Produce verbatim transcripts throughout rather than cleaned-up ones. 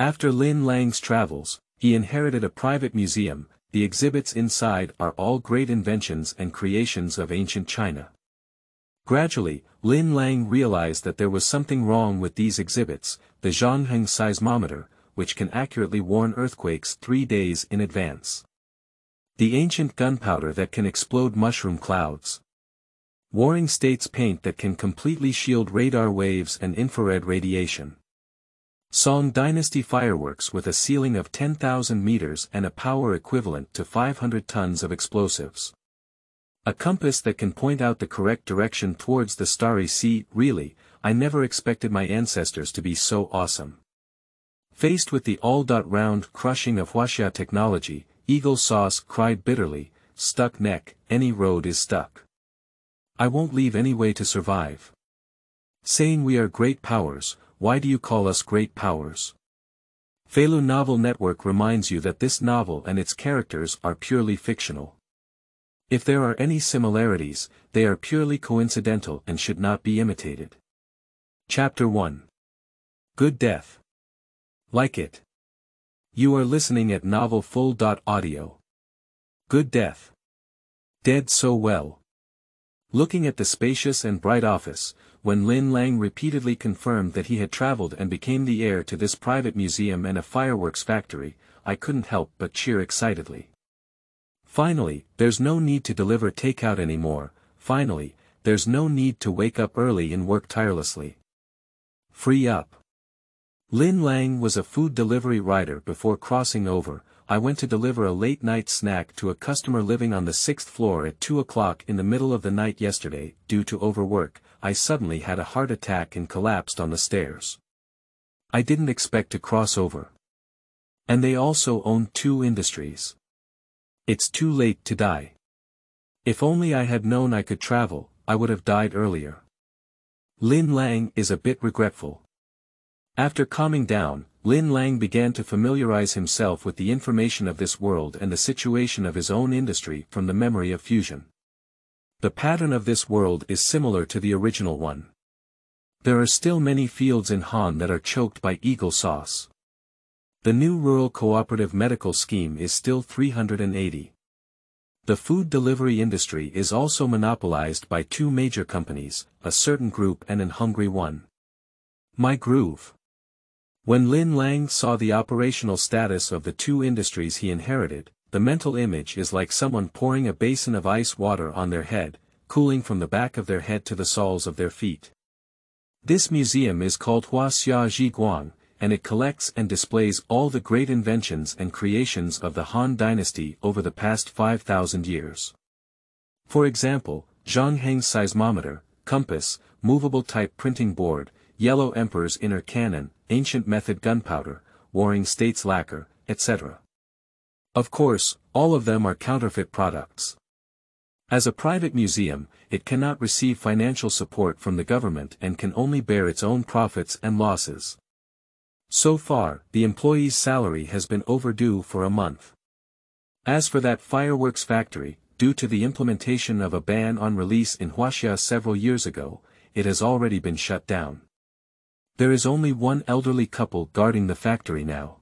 After Lin Lang's travels, he inherited a private museum. The exhibits inside are all great inventions and creations of ancient China. Gradually, Lin Lang realized that there was something wrong with these exhibits, the Zhangheng seismometer, which can accurately warn earthquakes three days in advance. The ancient gunpowder that can explode mushroom clouds. Warring States paint that can completely shield radar waves and infrared radiation. Song Dynasty fireworks with a ceiling of ten thousand meters and a power equivalent to five hundred tons of explosives. A compass that can point out the correct direction towards the starry sea. Really, I never expected my ancestors to be so awesome. Faced with the all-round crushing of Huaxia technology, Eagle Sauce cried bitterly, stuck neck, any road is stuck. I won't leave any way to survive. Saying we are great powers, why do you call us great powers? Feilu Novel Network reminds you that this novel and its characters are purely fictional. If there are any similarities, they are purely coincidental and should not be imitated. Chapter one. Good Death. Like it. You are listening at novel full dot audio. Good Death. Dead so well. Looking at the spacious and bright office, when Lin Lang repeatedly confirmed that he had traveled and became the heir to this private museum and a fireworks factory, I couldn't help but cheer excitedly. Finally, there's no need to deliver takeout anymore. Finally, there's no need to wake up early and work tirelessly. Free up. Lin Lang was a food delivery rider before crossing over. I went to deliver a late-night snack to a customer living on the sixth floor at two o'clock in the middle of the night yesterday. Due to overwork, I suddenly had a heart attack and collapsed on the stairs. I didn't expect to cross over. And they also own two industries. It's too late to die. If only I had known I could travel, I would have died earlier. Lin Lang is a bit regretful. After calming down, Lin Lang began to familiarize himself with the information of this world and the situation of his own industry from the memory of fusion. The pattern of this world is similar to the original one. There are still many fields in Han that are choked by Eagle Sauce. The new rural cooperative medical scheme is still three hundred eighty. The food delivery industry is also monopolized by two major companies, a certain group and an hungry one. My groove. When Lin Lang saw the operational status of the two industries he inherited, the mental image is like someone pouring a basin of ice water on their head, cooling from the back of their head to the soles of their feet. This museum is called Huaxia Glory, and it collects and displays all the great inventions and creations of the Han Dynasty over the past five thousand years. For example, Zhangheng seismometer, compass, movable type printing board, Yellow Emperor's inner cannon, ancient method gunpowder, Warring States lacquer, et cetera. Of course, all of them are counterfeit products. As a private museum, it cannot receive financial support from the government and can only bear its own profits and losses. So far, the employee's salary has been overdue for a month. As for that fireworks factory, due to the implementation of a ban on release in Huaxia several years ago, it has already been shut down. There is only one elderly couple guarding the factory now.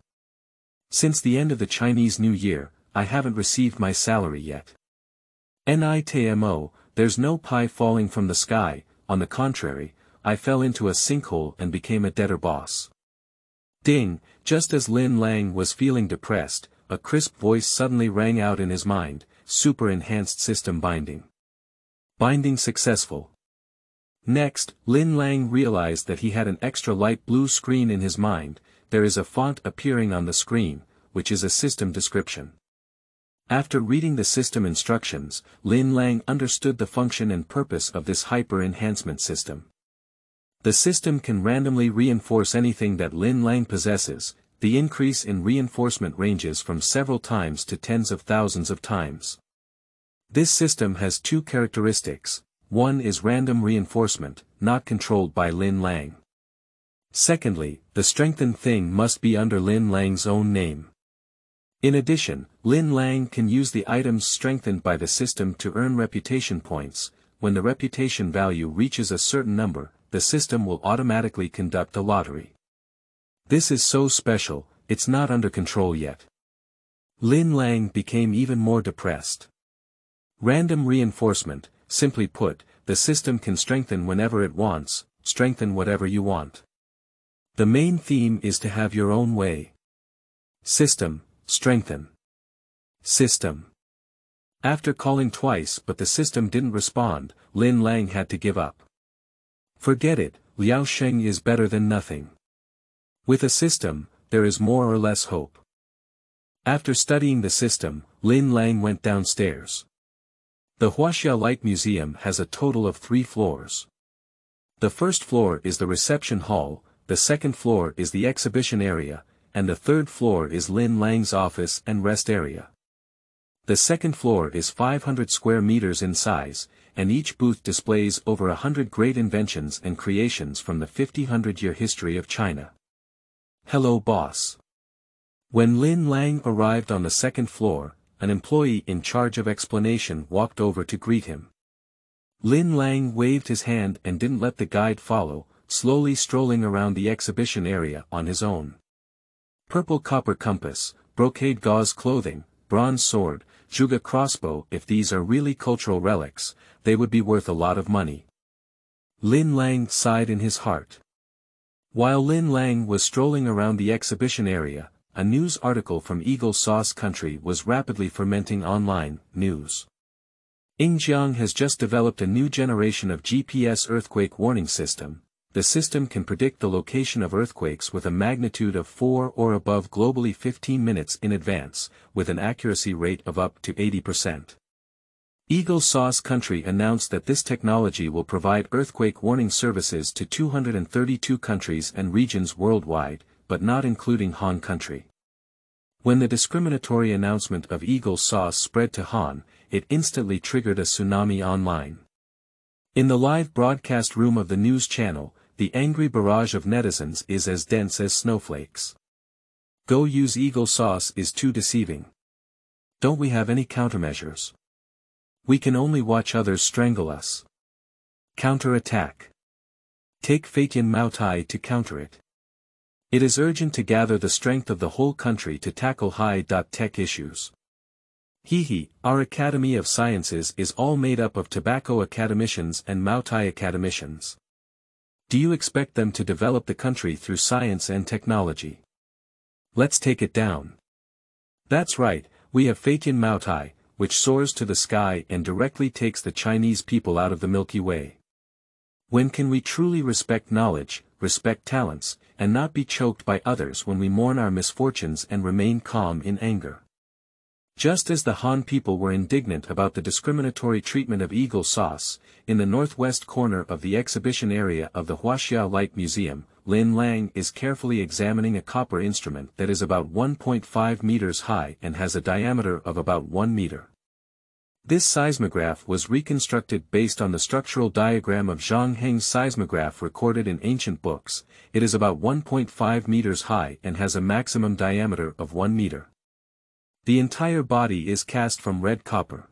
Since the end of the Chinese New Year, I haven't received my salary yet. Nitmo, there's no pie falling from the sky. On the contrary, I fell into a sinkhole and became a debtor boss. Ding, just as Lin Lang was feeling depressed, a crisp voice suddenly rang out in his mind, super enhanced system binding. Binding successful. Next, Lin Lang realized that he had an extra light blue screen in his mind. There is a font appearing on the screen, which is a system description. After reading the system instructions, Lin Lang understood the function and purpose of this hyper-enhancement system. The system can randomly reinforce anything that Lin Lang possesses. The increase in reinforcement ranges from several times to tens of thousands of times. This system has two characteristics. One is random reinforcement, not controlled by Lin Lang. Secondly, the strengthened thing must be under Lin Lang's own name. In addition, Lin Lang can use the items strengthened by the system to earn reputation points. When the reputation value reaches a certain number, the system will automatically conduct a lottery. This is so special, it's not under control yet. Lin Lang became even more depressed. Random reinforcement, simply put, the system can strengthen whenever it wants, strengthen whatever you want. The main theme is to have your own way. System, strengthen. System. After calling twice but the system didn't respond, Lin Lang had to give up. Forget it, Liao Sheng is better than nothing. With a system, there is more or less hope. After studying the system, Lin Lang went downstairs. The Huaxia Light Museum has a total of three floors. The first floor is the reception hall, the second floor is the exhibition area, and the third floor is Lin Lang's office and rest area. The second floor is five hundred square meters in size, and each booth displays over a hundred great inventions and creations from the fifteen hundred year history of China. Hello, boss. When Lin Lang arrived on the second floor, an employee in charge of explanation walked over to greet him. Lin Lang waved his hand and didn't let the guide follow, slowly strolling around the exhibition area on his own. Purple copper compass, brocade gauze clothing, bronze sword, Zhuge crossbow. If these are really cultural relics, they would be worth a lot of money. Lin Lang sighed in his heart. While Lin Lang was strolling around the exhibition area, a news article from Eagle Sauce Country was rapidly fermenting online. News. Qin Jiang has just developed a new generation of G P S earthquake warning system. The system can predict the location of earthquakes with a magnitude of four or above globally fifteen minutes in advance, with an accuracy rate of up to eighty percent. Eagle Sauce Country announced that this technology will provide earthquake warning services to two hundred thirty-two countries and regions worldwide, but not including Han Country. When the discriminatory announcement of Eagle Sauce spread to Han, it instantly triggered a tsunami online. In the live broadcast room of the news channel, the angry barrage of netizens is as dense as snowflakes. Go use Eagle Sauce is too deceiving. Don't we have any countermeasures? We can only watch others strangle us. Counter-attack. Take Fatian Maotai to counter it. It is urgent to gather the strength of the whole country to tackle high-tech issues. Hehe, our Academy of Sciences is all made up of tobacco academicians and Maotai academicians. Do you expect them to develop the country through science and technology? Let's take it down. That's right, we have Fatian Maotai, which soars to the sky and directly takes the Chinese people out of the Milky Way. When can we truly respect knowledge, respect talents, and not be choked by others when we mourn our misfortunes and remain calm in anger? Just as the Han people were indignant about the discriminatory treatment of Eagle Sauce, in the northwest corner of the exhibition area of the Huaxia Light Museum, Lin Lang is carefully examining a copper instrument that is about one point five meters high and has a diameter of about one meter. This seismograph was reconstructed based on the structural diagram of Zhang Heng's seismograph recorded in ancient books. It is about one point five meters high and has a maximum diameter of one meter. The entire body is cast from red copper.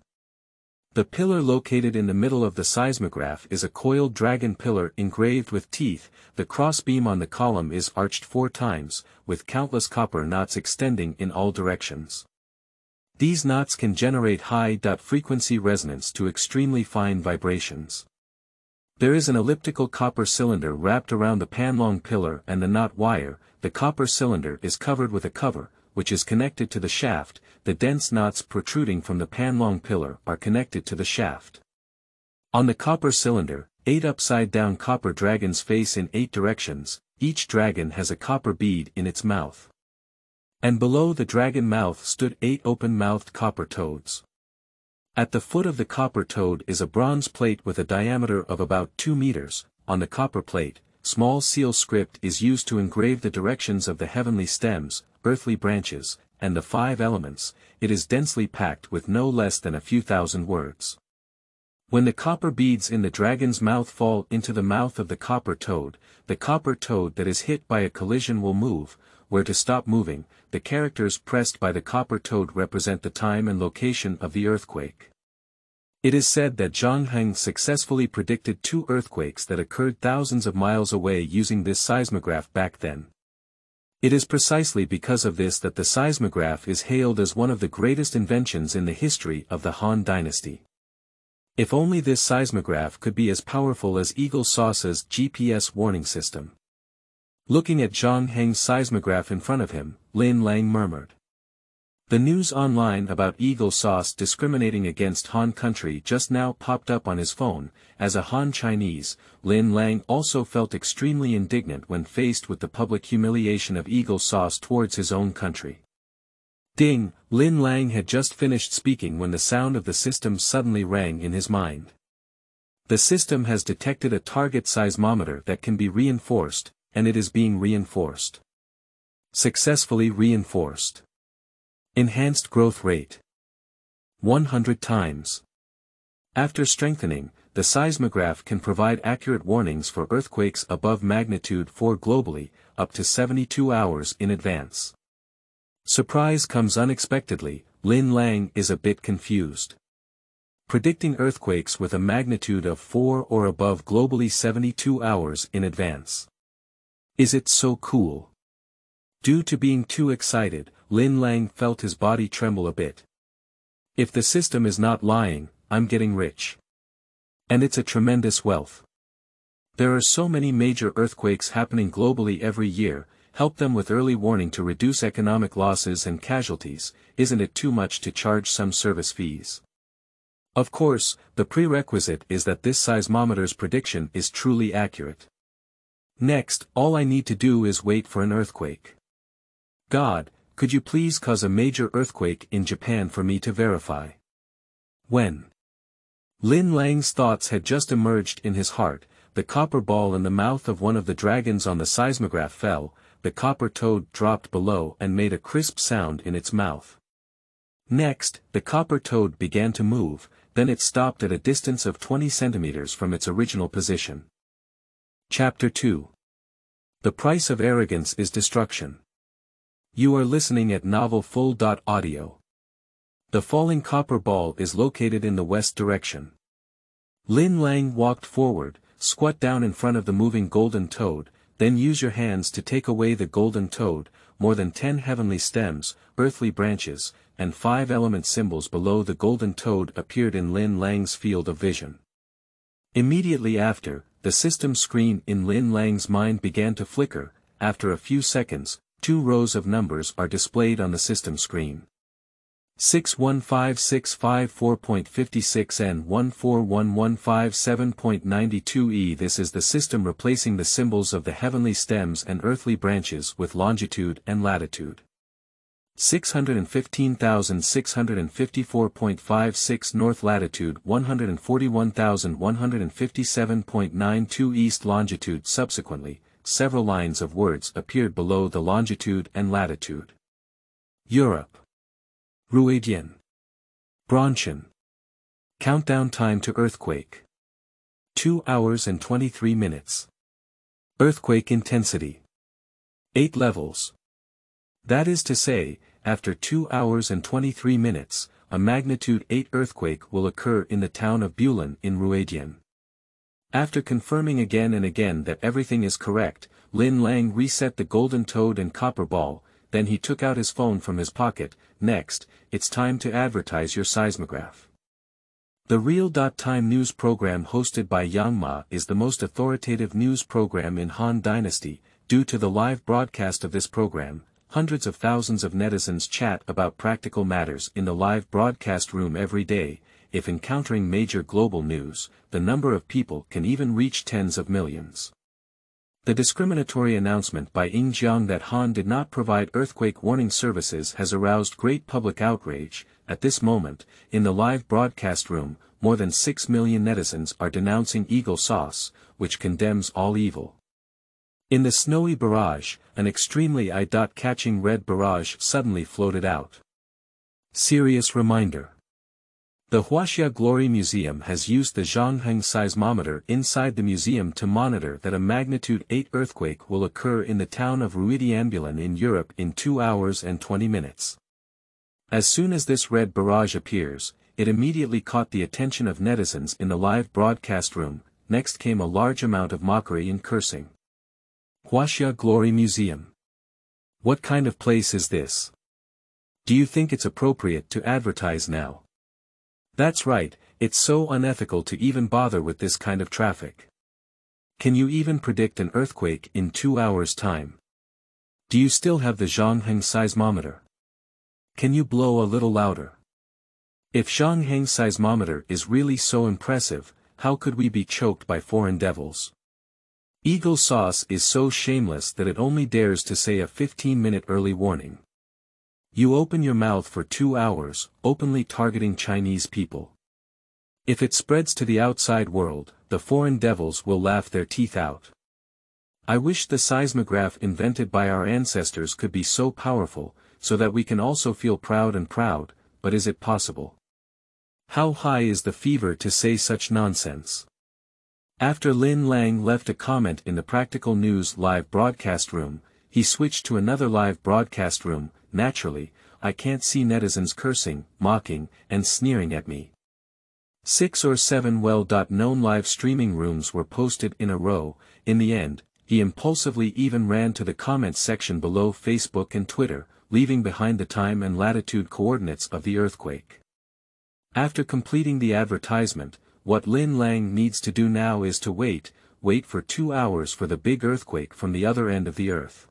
The pillar located in the middle of the seismograph is a coiled dragon pillar engraved with teeth. The crossbeam on the column is arched four times, with countless copper knots extending in all directions. These knots can generate high-frequency resonance to extremely fine vibrations. There is an elliptical copper cylinder wrapped around the panlong pillar and the knot wire. The copper cylinder is covered with a cover, which is connected to the shaft. The dense knots protruding from the panlong pillar are connected to the shaft. On the copper cylinder, eight upside-down copper dragons face in eight directions. Each dragon has a copper bead in its mouth. And below the dragon mouth stood eight open-mouthed copper toads. At the foot of the copper toad is a bronze plate with a diameter of about two meters. On the copper plate, small seal script is used to engrave the directions of the heavenly stems, earthly branches, and the five elements. It is densely packed with no less than a few thousand words. When the copper beads in the dragon's mouth fall into the mouth of the copper toad, the copper toad that is hit by a collision will move. Where to stop moving, the characters pressed by the copper toad represent the time and location of the earthquake. It is said that Zhang Heng successfully predicted two earthquakes that occurred thousands of miles away using this seismograph back then. It is precisely because of this that the seismograph is hailed as one of the greatest inventions in the history of the Han dynasty. If only this seismograph could be as powerful as Eagle Sauce's G P S warning system. Looking at Zhang Heng's seismograph in front of him, Lin Lang murmured. The news online about Eagle Sauce discriminating against Han country just now popped up on his phone. As a Han Chinese, Lin Lang also felt extremely indignant when faced with the public humiliation of Eagle Sauce towards his own country. Ding! Lin Lang had just finished speaking when the sound of the system suddenly rang in his mind. The system has detected a target seismometer that can be reinforced, and it is being reinforced. Successfully reinforced. Enhanced growth rate. one hundred times. After strengthening, the seismograph can provide accurate warnings for earthquakes above magnitude four globally, up to seventy-two hours in advance. Surprise comes unexpectedly. Lin Lang is a bit confused. Predicting earthquakes with a magnitude of four or above globally seventy-two hours in advance. Is it so cool? Due to being too excited, Lin Lang felt his body tremble a bit. If the system is not lying, I'm getting rich. And it's a tremendous wealth. There are so many major earthquakes happening globally every year. Help them with early warning to reduce economic losses and casualties. Isn't it too much to charge some service fees? Of course, the prerequisite is that this seismometer's prediction is truly accurate. Next, all I need to do is wait for an earthquake. God, could you please cause a major earthquake in Japan for me to verify? When? Lin Lang's thoughts had just emerged in his heart. The copper ball in the mouth of one of the dragons on the seismograph fell, the copper toad dropped below and made a crisp sound in its mouth. Next, the copper toad began to move, then it stopped at a distance of twenty centimeters from its original position. Chapter two. The price of arrogance is destruction. You are listening at novel full dot audio. The falling copper ball is located in the west direction. Lin Lang walked forward, squat down in front of the moving golden toad, then use your hands to take away the golden toad, more than ten heavenly stems, earthly branches, and five element symbols below the golden toad appeared in Lin Lang's field of vision. Immediately after, the system screen in Lin Lang's mind began to flicker. After a few seconds, two rows of numbers are displayed on the system screen. six one five six five four point five six N one four one one five seven point nine two E. This is the system replacing the symbols of the heavenly stems and earthly branches with longitude and latitude. six hundred fifteen thousand six hundred fifty-four point five six north latitude, one hundred forty-one thousand one hundred fifty-seven point nine two east longitude. Subsequently, several lines of words appeared below the longitude and latitude. Europe. Ruadian. Bronchen. Countdown time to earthquake. two hours and twenty-three minutes. Earthquake intensity. eight levels. That is to say, after two hours and twenty-three minutes, a magnitude eight earthquake will occur in the town of Bulan in Ruadian. After confirming again and again that everything is correct, Lin Lang reset the golden toad and copper ball. Then he took out his phone from his pocket. Next, it's time to advertise your seismograph. The real-time news program hosted by Yang Ma is the most authoritative news program in Han Dynasty. Due to the live broadcast of this program, hundreds of thousands of netizens chat about practical matters in the live broadcast room every day. If encountering major global news, the number of people can even reach tens of millions. The discriminatory announcement by Qin Jiang that Han did not provide earthquake warning services has aroused great public outrage. At this moment, in the live broadcast room, more than six million netizens are denouncing Eagle Sauce, which condemns all evil. In the snowy barrage, an extremely eye-catching red barrage suddenly floated out. Serious reminder. The Huaxia Glory Museum has used the Zhang Heng seismometer inside the museum to monitor that a magnitude eight earthquake will occur in the town of Ruidiambulan in Europe in two hours and twenty minutes. As soon as this red barrage appears, it immediately caught the attention of netizens in the live broadcast room. Next came a large amount of mockery and cursing. Huaxia Glory Museum. What kind of place is this? Do you think it's appropriate to advertise now? That's right, it's so unethical to even bother with this kind of traffic. Can you even predict an earthquake in two hours' time? Do you still have the Zhang Heng seismometer? Can you blow a little louder? If Zhang Heng seismometer is really so impressive, how could we be choked by foreign devils? Eagle sauce is so shameless that it only dares to say a fifteen minute early warning. You open your mouth for two hours, openly targeting Chinese people. If it spreads to the outside world, the foreign devils will laugh their teeth out. I wish the seismograph invented by our ancestors could be so powerful, so that we can also feel proud and proud, but is it possible? How high is the fever to say such nonsense? After Lin Lang left a comment in the Practical News live broadcast room, he switched to another live broadcast room. Naturally, I can't see netizens cursing, mocking, and sneering at me. Six or seven well-known live streaming rooms were posted in a row. In the end, he impulsively even ran to the comments section below Facebook and Twitter, leaving behind the time and latitude coordinates of the earthquake. After completing the advertisement, what Lin Lang needs to do now is to wait, wait for two hours for the big earthquake from the other end of the earth.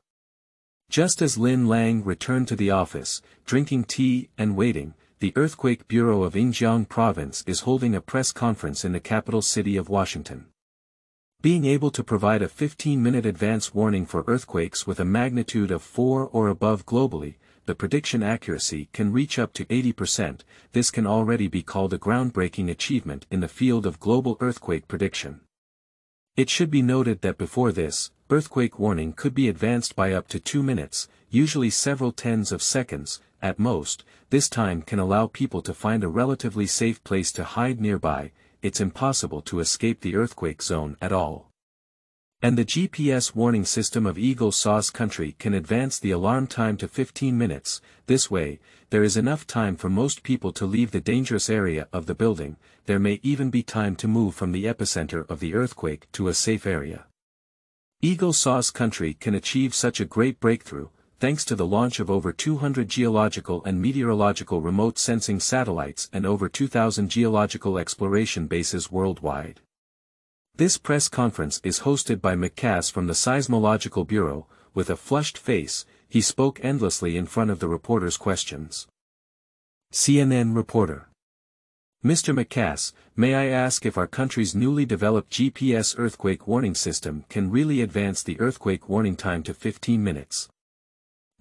Just as Lin Lang returned to the office, drinking tea and waiting, the Earthquake Bureau of Xinjiang Province is holding a press conference in the capital city of Washington. Being able to provide a fifteen minute advance warning for earthquakes with a magnitude of four or above globally, the prediction accuracy can reach up to eighty percent, this can already be called a groundbreaking achievement in the field of global earthquake prediction. It should be noted that before this, earthquake warning could be advanced by up to two minutes, usually several tens of seconds, at most. This time can allow people to find a relatively safe place to hide nearby. It's impossible to escape the earthquake zone at all. And the G P S warning system of Eagle Sauce country can advance the alarm time to fifteen minutes, this way, there is enough time for most people to leave the dangerous area of the building. There may even be time to move from the epicenter of the earthquake to a safe area. Eagle Sauce country can achieve such a great breakthrough, thanks to the launch of over two hundred geological and meteorological remote sensing satellites and over two thousand geological exploration bases worldwide. This press conference is hosted by McCarthy from the Seismological Bureau. With a flushed face, he spoke endlessly in front of the reporters' questions. C N N reporter: Mister McCarthy, may I ask if our country's newly developed G P S earthquake warning system can really advance the earthquake warning time to fifteen minutes?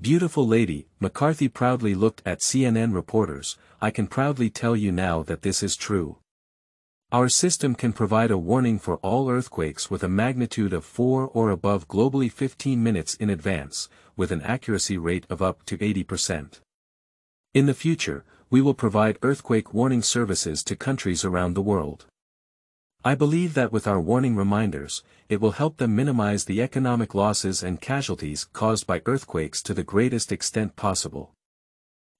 Beautiful lady, McCarthy proudly looked at C N N reporters, I can proudly tell you now that this is true. Our system can provide a warning for all earthquakes with a magnitude of four or above globally fifteen minutes in advance, with an accuracy rate of up to eighty percent. In the future, we will provide earthquake warning services to countries around the world. I believe that with our warning reminders, it will help them minimize the economic losses and casualties caused by earthquakes to the greatest extent possible.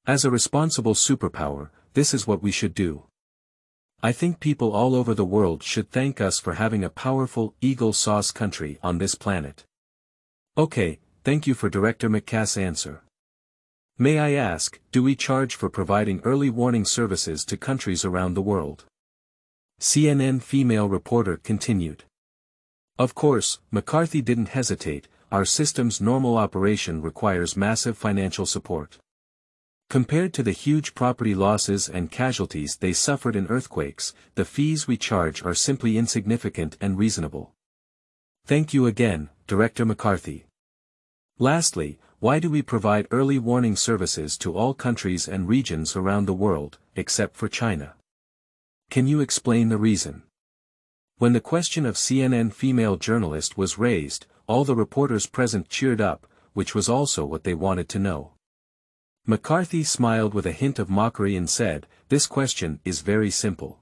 As a responsible superpower, this is what we should do. I think people all over the world should thank us for having a powerful Eagle Sauce country on this planet. Okay, thank you for Director McCass' answer. May I ask, do we charge for providing early warning services to countries around the world? C N N female reporter continued. Of course, McCarthy didn't hesitate, our system's normal operation requires massive financial support. Compared to the huge property losses and casualties they suffered in earthquakes, the fees we charge are simply insignificant and reasonable. Thank you again, Director McCarthy. Lastly, why do we provide early warning services to all countries and regions around the world, except for China? Can you explain the reason? When the question of C N N female journalist was raised, all the reporters present cheered up, which was also what they wanted to know. McCarthy smiled with a hint of mockery and said, this question is very simple.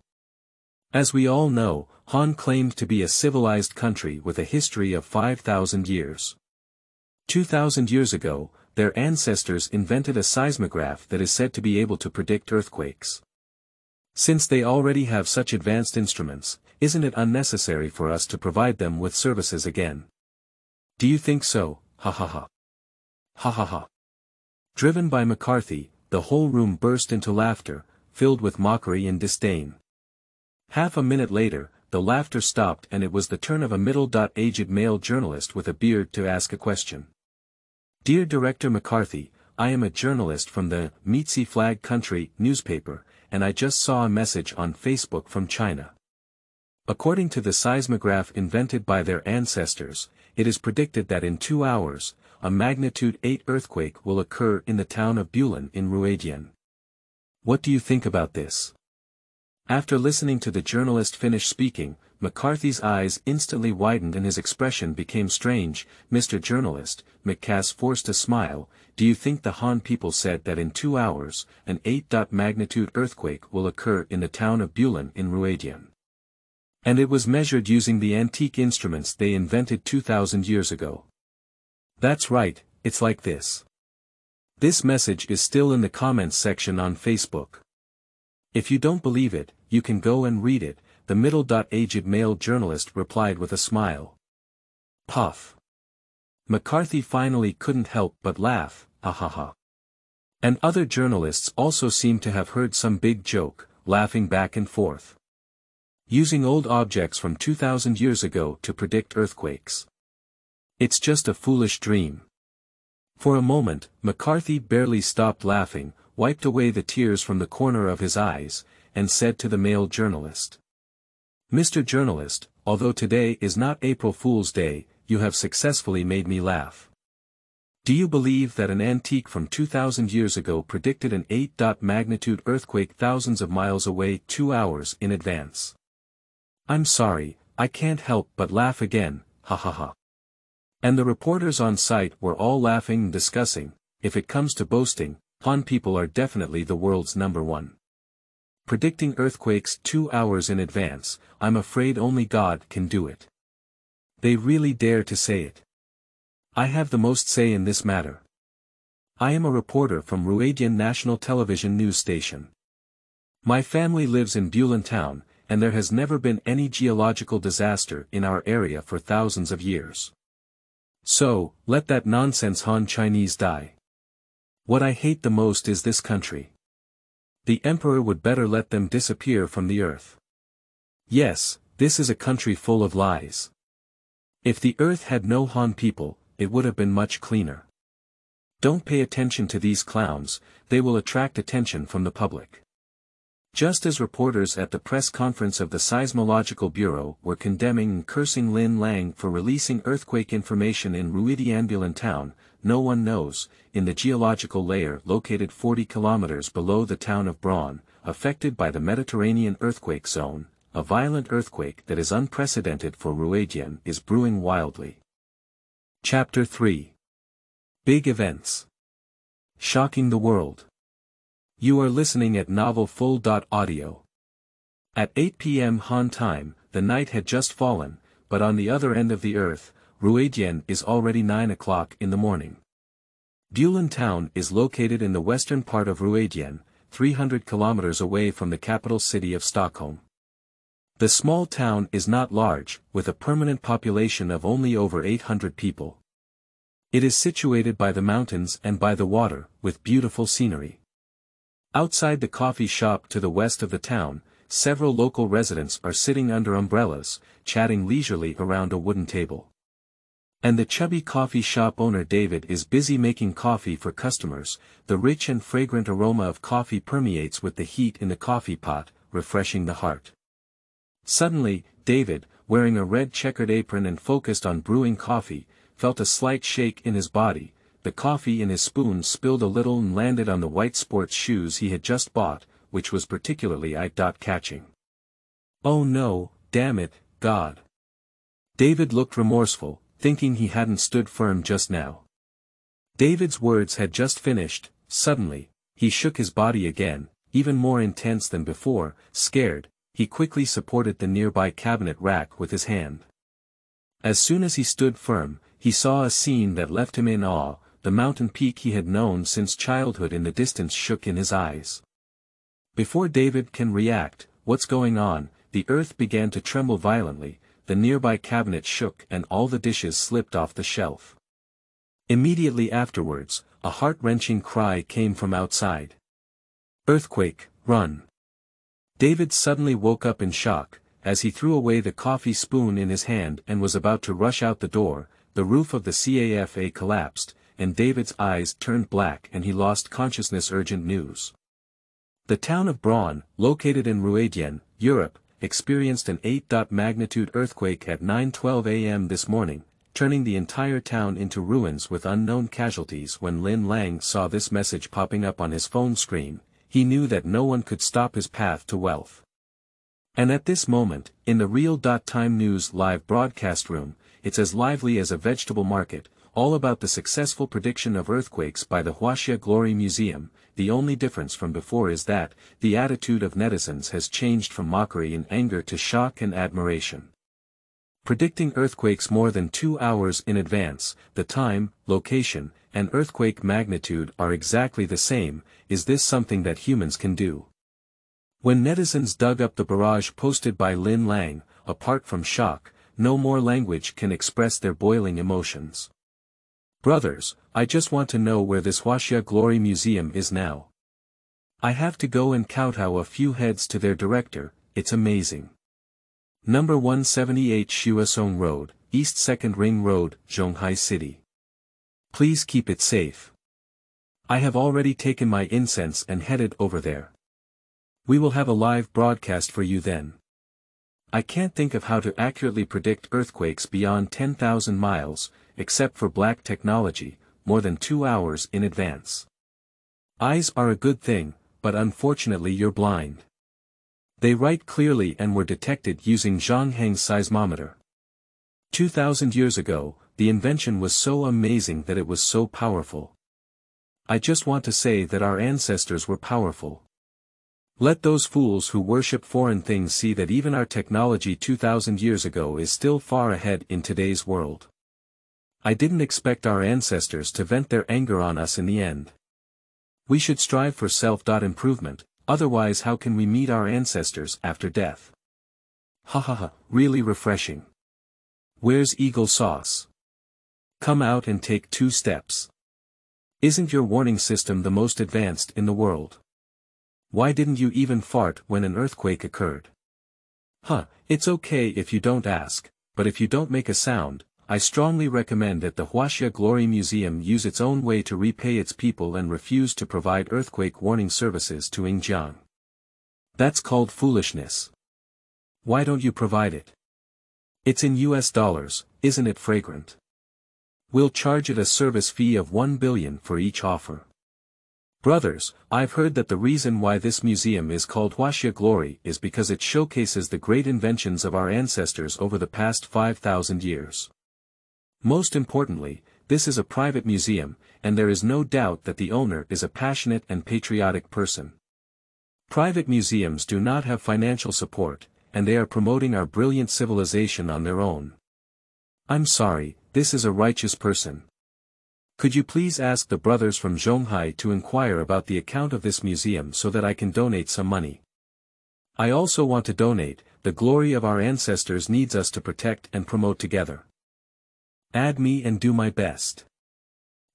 As we all know, Han claimed to be a civilized country with a history of five thousand years. two thousand years ago, their ancestors invented a seismograph that is said to be able to predict earthquakes. Since they already have such advanced instruments, isn't it unnecessary for us to provide them with services again? Do you think so? Ha ha ha. Ha ha ha. Driven by McCarthy, the whole room burst into laughter, filled with mockery and disdain. Half a minute later, the laughter stopped and it was the turn of a middle-aged male journalist with a beard to ask a question. Dear Director McCarthy, I am a journalist from the Mitsi Flag Country newspaper, and I just saw a message on Facebook from China. According to the seismograph invented by their ancestors, it is predicted that in two hours, a magnitude eight earthquake will occur in the town of Bulan in Ruadian. What do you think about this? After listening to the journalist finish speaking, McCarthy's eyes instantly widened and his expression became strange. Mister Journalist, McCass forced a smile, do you think the Han people said that in two hours, an eight magnitude earthquake will occur in the town of Bulan in Ruadian? And it was measured using the antique instruments they invented two thousand years ago. That's right, it's like this. This message is still in the comments section on Facebook. If you don't believe it, you can go and read it, the middle-aged male journalist replied with a smile. Puff. McCarthy finally couldn't help but laugh, ha ha ha. And other journalists also seemed to have heard some big joke, laughing back and forth. Using old objects from two thousand years ago to predict earthquakes. It's just a foolish dream. For a moment, McCarthy barely stopped laughing, wiped away the tears from the corner of his eyes, and said to the male journalist. Mister Journalist, although today is not April Fool's Day, you have successfully made me laugh. Do you believe that an antique from two thousand years ago predicted an eight magnitude earthquake thousands of miles away two hours in advance? I'm sorry, I can't help but laugh again, ha ha ha. And the reporters on site were all laughing and discussing, if it comes to boasting, Han people are definitely the world's number one. Predicting earthquakes two hours in advance, I'm afraid only God can do it. They really dare to say it. I have the most say in this matter. I am a reporter from Ruadian National Television News Station. My family lives in Bulan town, and there has never been any geological disaster in our area for thousands of years. So, let that nonsense Han Chinese die. What I hate the most is this country. The emperor would better let them disappear from the earth. Yes, this is a country full of lies. If the earth had no Han people, it would have been much cleaner. Don't pay attention to these clowns, they will attract attention from the public. Just as reporters at the press conference of the Seismological Bureau were condemning and cursing Lin Lang for releasing earthquake information in Ruidiambulan town, no one knows, in the geological layer located forty kilometers below the town of Bronchen, affected by the Mediterranean earthquake zone, a violent earthquake that is unprecedented for Ruadian is brewing wildly. Chapter three. Big Events. Shocking the World. You are listening at novel full dot audio. At eight p m Han time, the night had just fallen, but on the other end of the earth, Ruadian is already nine o'clock in the morning. Bulan town is located in the western part of Ruadian, three hundred kilometers away from the capital city of Stockholm. The small town is not large, with a permanent population of only over eight hundred people. It is situated by the mountains and by the water, with beautiful scenery. Outside the coffee shop to the west of the town, several local residents are sitting under umbrellas, chatting leisurely around a wooden table. And the chubby coffee shop owner David is busy making coffee for customers. The rich and fragrant aroma of coffee permeates with the heat in the coffee pot, refreshing the heart. Suddenly, David, wearing a red checkered apron and focused on brewing coffee, felt a slight shake in his body. The coffee in his spoon spilled a little and landed on the white sports shoes he had just bought, which was particularly eye-catching. Oh no, damn it, God. David looked remorseful, thinking he hadn't stood firm just now. David's words had just finished. Suddenly, he shook his body again, even more intense than before. Scared, he quickly supported the nearby cabinet rack with his hand. As soon as he stood firm, he saw a scene that left him in awe. The mountain peak he had known since childhood in the distance shook in his eyes. Before David can react, what's going on, the earth began to tremble violently, the nearby cabinet shook and all the dishes slipped off the shelf. Immediately afterwards, a heart-wrenching cry came from outside. Earthquake, run! David suddenly woke up in shock, as he threw away the coffee spoon in his hand and was about to rush out the door. The roof of the CAFA collapsed, and David's eyes turned black and he lost consciousness. Urgent news. The town of Braun, located in Ruadian, Europe, experienced an eight point magnitude earthquake at nine twelve a m this morning, turning the entire town into ruins with unknown casualties. When Lin Lang saw this message popping up on his phone screen, he knew that no one could stop his path to wealth. And at this moment, in the Real.Time News live broadcast room, it's as lively as a vegetable market, all about the successful prediction of earthquakes by the Huaxia Glory Museum. The only difference from before is that the attitude of netizens has changed from mockery and anger to shock and admiration. Predicting earthquakes more than two hours in advance, the time, location, and earthquake magnitude are exactly the same. Is this something that humans can do? When netizens dug up the barrage posted by Lin Lang, apart from shock, no more language can express their boiling emotions. Brothers, I just want to know where this Huaxia Glory Museum is now. I have to go and kowtow a few heads to their director. It's amazing. Number one seventy-eight Shuasong Road, East second Ring Road, Zhonghai City. Please keep it safe. I have already taken my incense and headed over there. We will have a live broadcast for you then. I can't think of how to accurately predict earthquakes beyond ten thousand miles, except for black technology, more than two hours in advance. Eyes are a good thing, but unfortunately you're blind. They write clearly and were detected using Zhangheng seismometer. two thousand years ago, the invention was so amazing that it was so powerful. I just want to say that our ancestors were powerful. Let those fools who worship foreign things see that even our technology two thousand years ago is still far ahead in today's world. I didn't expect our ancestors to vent their anger on us in the end. We should strive for self-improvement, otherwise how can we meet our ancestors after death? Hahaha, really refreshing. Where's Eagle sauce? Come out and take two steps. Isn't your warning system the most advanced in the world? Why didn't you even fart when an earthquake occurred? Huh, it's okay if you don't ask, but if you don't make a sound, I strongly recommend that the Huaxia Glory Museum use its own way to repay its people and refuse to provide earthquake warning services to Yingjiang. That's called foolishness. Why don't you provide it? It's in U S dollars, isn't it fragrant? We'll charge it a service fee of one billion dollars for each offer. Brothers, I've heard that the reason why this museum is called Huaxia Glory is because it showcases the great inventions of our ancestors over the past five thousand years. Most importantly, this is a private museum, and there is no doubt that the owner is a passionate and patriotic person. Private museums do not have financial support, and they are promoting our brilliant civilization on their own. I'm sorry, this is a righteous person. Could you please ask the brothers from Zhonghai to inquire about the account of this museum so that I can donate some money? I also want to donate. The glory of our ancestors needs us to protect and promote together. Add me and do my best.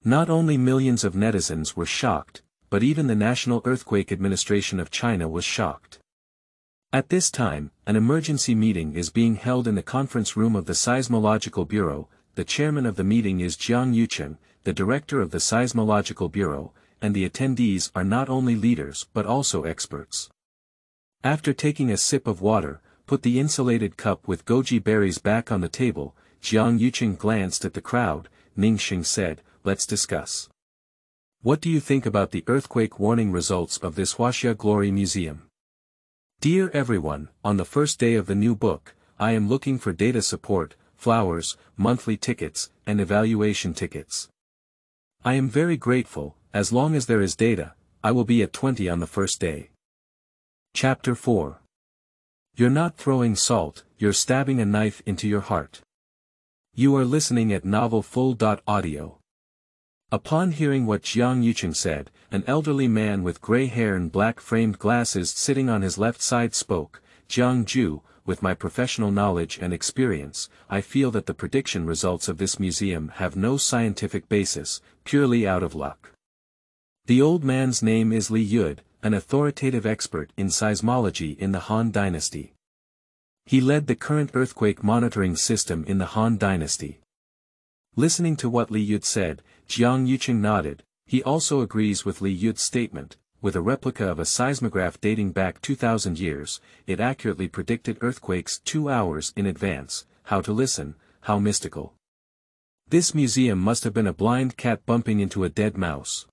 Not only millions of netizens were shocked, but even the National Earthquake Administration of China was shocked. At this time, an emergency meeting is being held in the conference room of the Seismological Bureau. The chairman of the meeting is Jiang Yucheng, the director of the Seismological Bureau, and the attendees are not only leaders but also experts. After taking a sip of water, put the insulated cup with goji berries back on the table, Jiang Yucheng glanced at the crowd. Ningxing said, "Let's discuss. What do you think about the earthquake warning results of this Huaxia Glory Museum? Dear everyone, on the first day of the new book, I am looking for data support, flowers, monthly tickets, and evaluation tickets. I am very grateful. As long as there is data, I will be at twenty on the first day." Chapter four. You're not throwing salt, you're stabbing a knife into your heart. You are listening at novel full dot audio. Upon hearing what Jiang Yucheng said, an elderly man with gray hair and black framed glasses sitting on his left side spoke. Jiang Ju, with my professional knowledge and experience, I feel that the prediction results of this museum have no scientific basis, purely out of luck. The old man's name is Li Yud, an authoritative expert in seismology in the Han Dynasty. He led the current earthquake monitoring system in the Han Dynasty. Listening to what Li Yud said, Jiang Yucheng nodded. He also agrees with Li Yud's statement. With a replica of a seismograph dating back two thousand years, it accurately predicted earthquakes two hours in advance. How to listen, how mystical. This museum must have been a blind cat bumping into a dead mouse.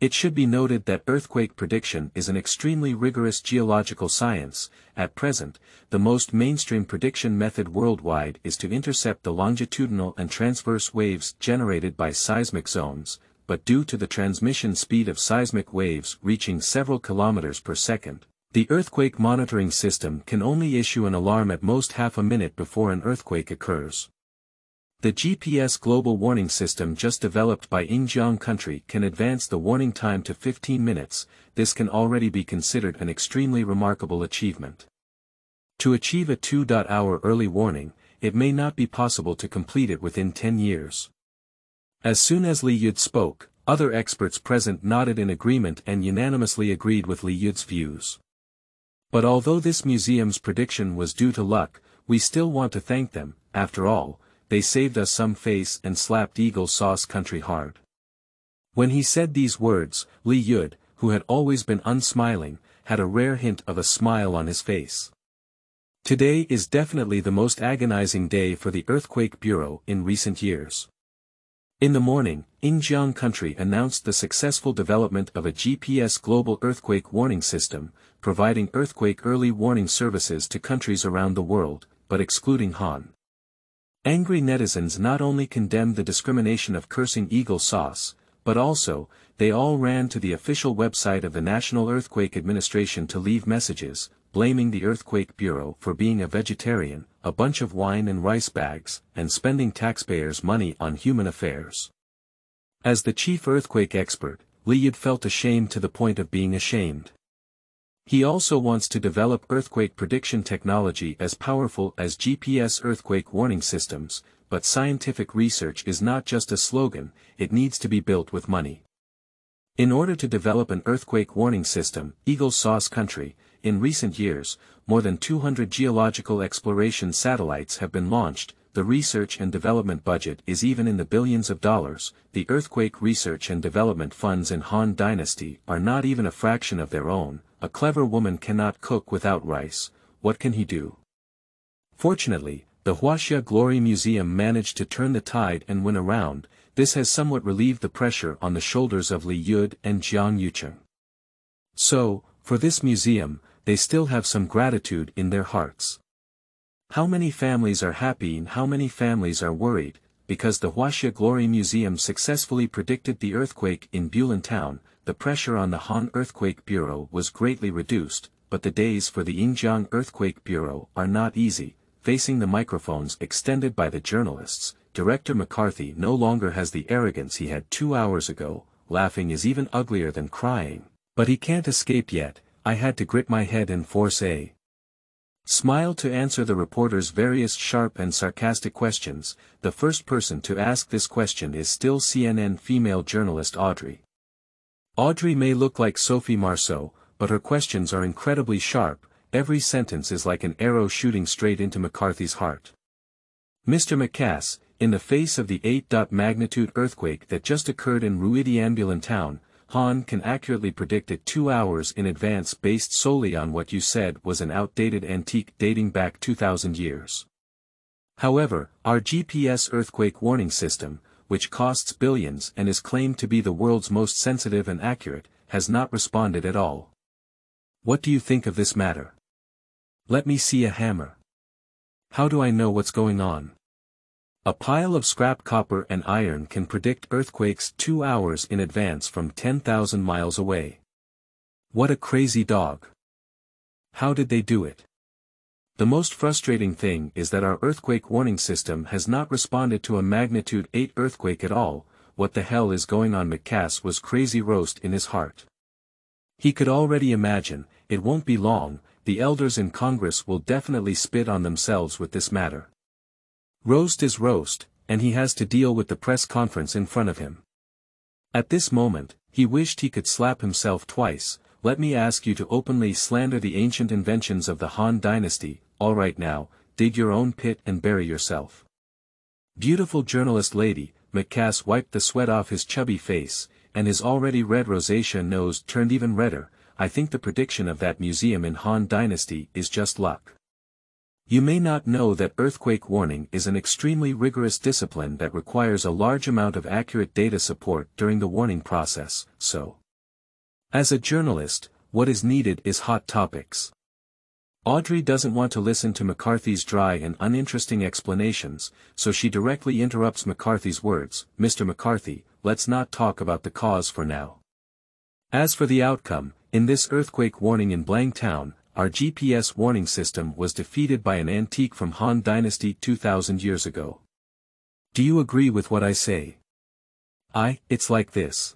It should be noted that earthquake prediction is an extremely rigorous geological science. At present, the most mainstream prediction method worldwide is to intercept the longitudinal and transverse waves generated by seismic zones, but due to the transmission speed of seismic waves reaching several kilometers per second, the earthquake monitoring system can only issue an alarm at most half a minute before an earthquake occurs. The G P S global warning system just developed by Xinjiang country can advance the warning time to fifteen minutes, this can already be considered an extremely remarkable achievement. To achieve a two-hour early warning, it may not be possible to complete it within ten years. As soon as Li Yud spoke, other experts present nodded in agreement and unanimously agreed with Li Yud's views. But although this museum's prediction was due to luck, we still want to thank them, after all, they saved us some face and slapped Eagle Sauce country hard. When he said these words, Li Yud, who had always been unsmiling, had a rare hint of a smile on his face. Today is definitely the most agonizing day for the Earthquake Bureau in recent years. In the morning, Xinjiang country announced the successful development of a G P S global earthquake warning system, providing earthquake early warning services to countries around the world, but excluding Han. Angry netizens not only condemned the discrimination of cursing Eagle Sauce, but also, they all ran to the official website of the National Earthquake Administration to leave messages, blaming the Earthquake Bureau for being a vegetarian, a bunch of wine and rice bags, and spending taxpayers' money on human affairs. As the chief earthquake expert, Li Yud felt ashamed to the point of being ashamed. He also wants to develop earthquake prediction technology as powerful as G P S earthquake warning systems, but scientific research is not just a slogan, it needs to be built with money. In order to develop an earthquake warning system, Eagle Sauce country, in recent years, more than two hundred geological exploration satellites have been launched, the research and development budget is even in the billions of dollars, the earthquake research and development funds in Han Dynasty are not even a fraction of their own. A clever woman cannot cook without rice, what can he do? Fortunately, the Huaxia Glory Museum managed to turn the tide and win a round. This has somewhat relieved the pressure on the shoulders of Li Yud and Jiang Yucheng. So, for this museum, they still have some gratitude in their hearts. How many families are happy and how many families are worried, because the Huaxia Glory Museum successfully predicted the earthquake in Bulan town. The pressure on the Han Earthquake Bureau was greatly reduced, but the days for the Xinjiang Earthquake Bureau are not easy. Facing the microphones extended by the journalists, Director McCarthy no longer has the arrogance he had two hours ago. Laughing is even uglier than crying, but he can't escape yet. I had to grit my head and force a smile to answer the reporter's various sharp and sarcastic questions. The first person to ask this question is still C N N female journalist Aubrey. Aubrey may look like Sophie Marceau, but her questions are incredibly sharp. Every sentence is like an arrow shooting straight into McCarthy's heart. Mister McCass, in the face of the eight magnitude earthquake that just occurred in Ruidiambulan town, Han can accurately predict it two hours in advance based solely on what you said was an outdated antique dating back two thousand years. However, our G P S earthquake warning system, which costs billions and is claimed to be the world's most sensitive and accurate, has not responded at all. What do you think of this matter? Let me see a hammer. How do I know what's going on? A pile of scrap copper and iron can predict earthquakes two hours in advance from ten thousand miles away. What a crazy dog. How did they do it? The most frustrating thing is that our earthquake warning system has not responded to a magnitude eight earthquake at all. What the hell is going on? McCass was crazy roast in his heart. He could already imagine, it won't be long, the elders in Congress will definitely spit on themselves with this matter. Roast is roast, and he has to deal with the press conference in front of him. At this moment, he wished he could slap himself twice. Let me ask you to openly slander the ancient inventions of the Han dynasty. All right now, dig your own pit and bury yourself. Beautiful journalist lady, McCass wiped the sweat off his chubby face, and his already red rosacea nose turned even redder. I think the prediction of that museum in Han dynasty is just luck. You may not know that earthquake warning is an extremely rigorous discipline that requires a large amount of accurate data support during the warning process, so. As a journalist, what is needed is hot topics. Aubrey doesn't want to listen to McCarthy's dry and uninteresting explanations, so she directly interrupts McCarthy's words. Mister McCarthy, let's not talk about the cause for now. As for the outcome, in this earthquake warning in Blang Town, our G P S warning system was defeated by an antique from Han Dynasty two thousand years ago. Do you agree with what I say? I, it's like this.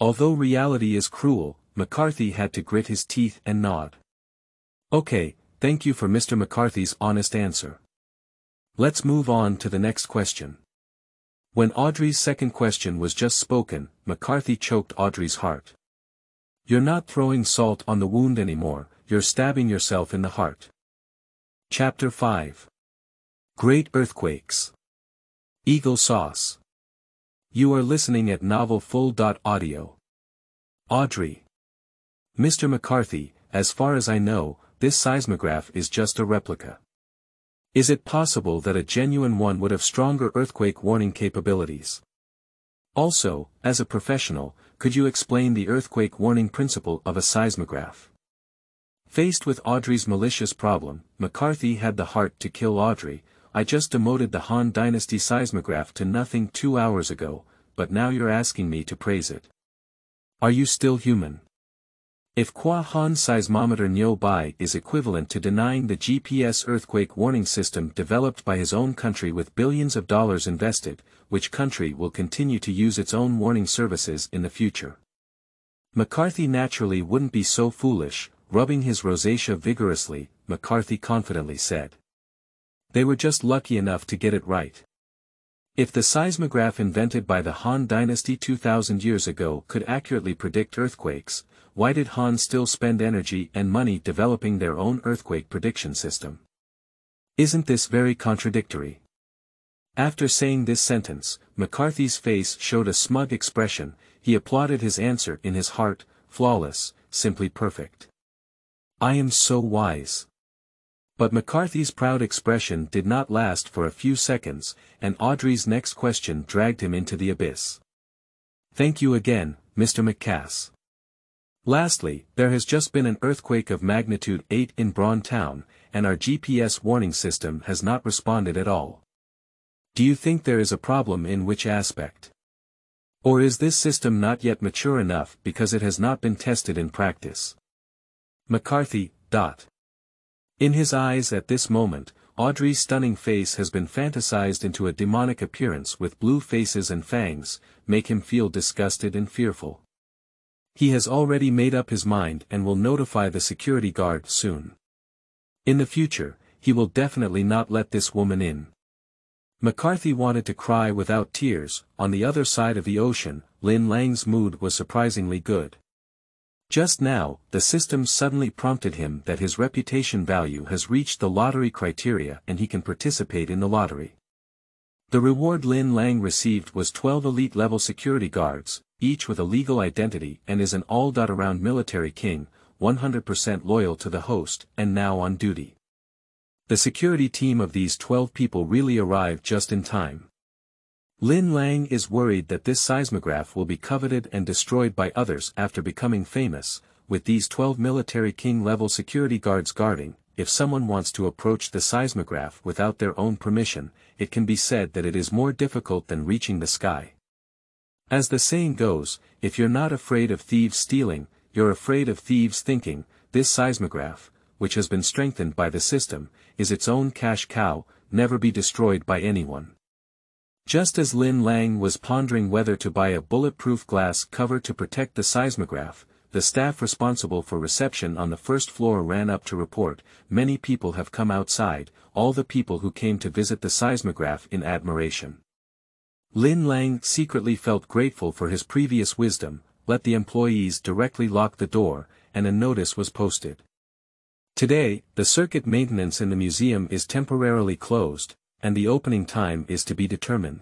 Although reality is cruel, McCarthy had to grit his teeth and nod. Okay, thank you for Mister McCarthy's honest answer. Let's move on to the next question. When Aubrey's second question was just spoken, McCarthy choked Aubrey's heart. You're not throwing salt on the wound anymore. You're stabbing yourself in the heart. Chapter five. Great Earthquakes. Eagle Sauce. You are listening at novel full dot audio. Aubrey. Mister McCarthy, as far as I know, this seismograph is just a replica. Is it possible that a genuine one would have stronger earthquake warning capabilities? Also, as a professional, could you explain the earthquake warning principle of a seismograph? Faced with Aubrey's malicious problem, McCarthy had the heart to kill Aubrey. I just demoted the Han Dynasty seismograph to nothing two hours ago, but now you're asking me to praise it. Are you still human? If Qua Han seismometer Nyo Bai is equivalent to denying the G P S earthquake warning system developed by his own country with billions of dollars invested, which country will continue to use its own warning services in the future? McCarthy naturally wouldn't be so foolish. Rubbing his rosacea vigorously, McCarthy confidently said. They were just lucky enough to get it right. If the seismograph invented by the Han Dynasty two thousand years ago could accurately predict earthquakes, why did Han still spend energy and money developing their own earthquake prediction system? Isn't this very contradictory? After saying this sentence, McCarthy's face showed a smug expression. He applauded his answer in his heart, flawless, simply perfect. I am so wise. But McCarthy's proud expression did not last for a few seconds, and Aubrey's next question dragged him into the abyss. Thank you again, Mister McCass. Lastly, there has just been an earthquake of magnitude eight in Bron Town, and our G P S warning system has not responded at all. Do you think there is a problem in which aspect? Or is this system not yet mature enough because it has not been tested in practice? McCarthy, dot. In his eyes at this moment, Aubrey's stunning face has been fantasized into a demonic appearance with blue faces and fangs, make him feel disgusted and fearful. He has already made up his mind and will notify the security guard soon. In the future, he will definitely not let this woman in. McCarthy wanted to cry without tears. On the other side of the ocean, Lin Lang's mood was surprisingly good. Just now, the system suddenly prompted him that his reputation value has reached the lottery criteria and he can participate in the lottery. The reward Lin Lang received was twelve elite-level security guards, each with a legal identity and is an all-around military king, one hundred percent loyal to the host and now on duty. The security team of these twelve people really arrived just in time. Lin Lang is worried that this seismograph will be coveted and destroyed by others after becoming famous, with these twelve military king-level security guards guarding. If someone wants to approach the seismograph without their own permission, it can be said that it is more difficult than reaching the sky. As the saying goes, if you're not afraid of thieves stealing, you're afraid of thieves thinking. This seismograph, which has been strengthened by the system, is its own cash cow, never be destroyed by anyone. Just as Lin Lang was pondering whether to buy a bulletproof glass cover to protect the seismograph, the staff responsible for reception on the first floor ran up to report, many people have come outside, all the people who came to visit the seismograph in admiration. Lin Lang secretly felt grateful for his previous wisdom, let the employees directly lock the door, and a notice was posted. Today, the circuit maintenance in the museum is temporarily closed, and the opening time is to be determined.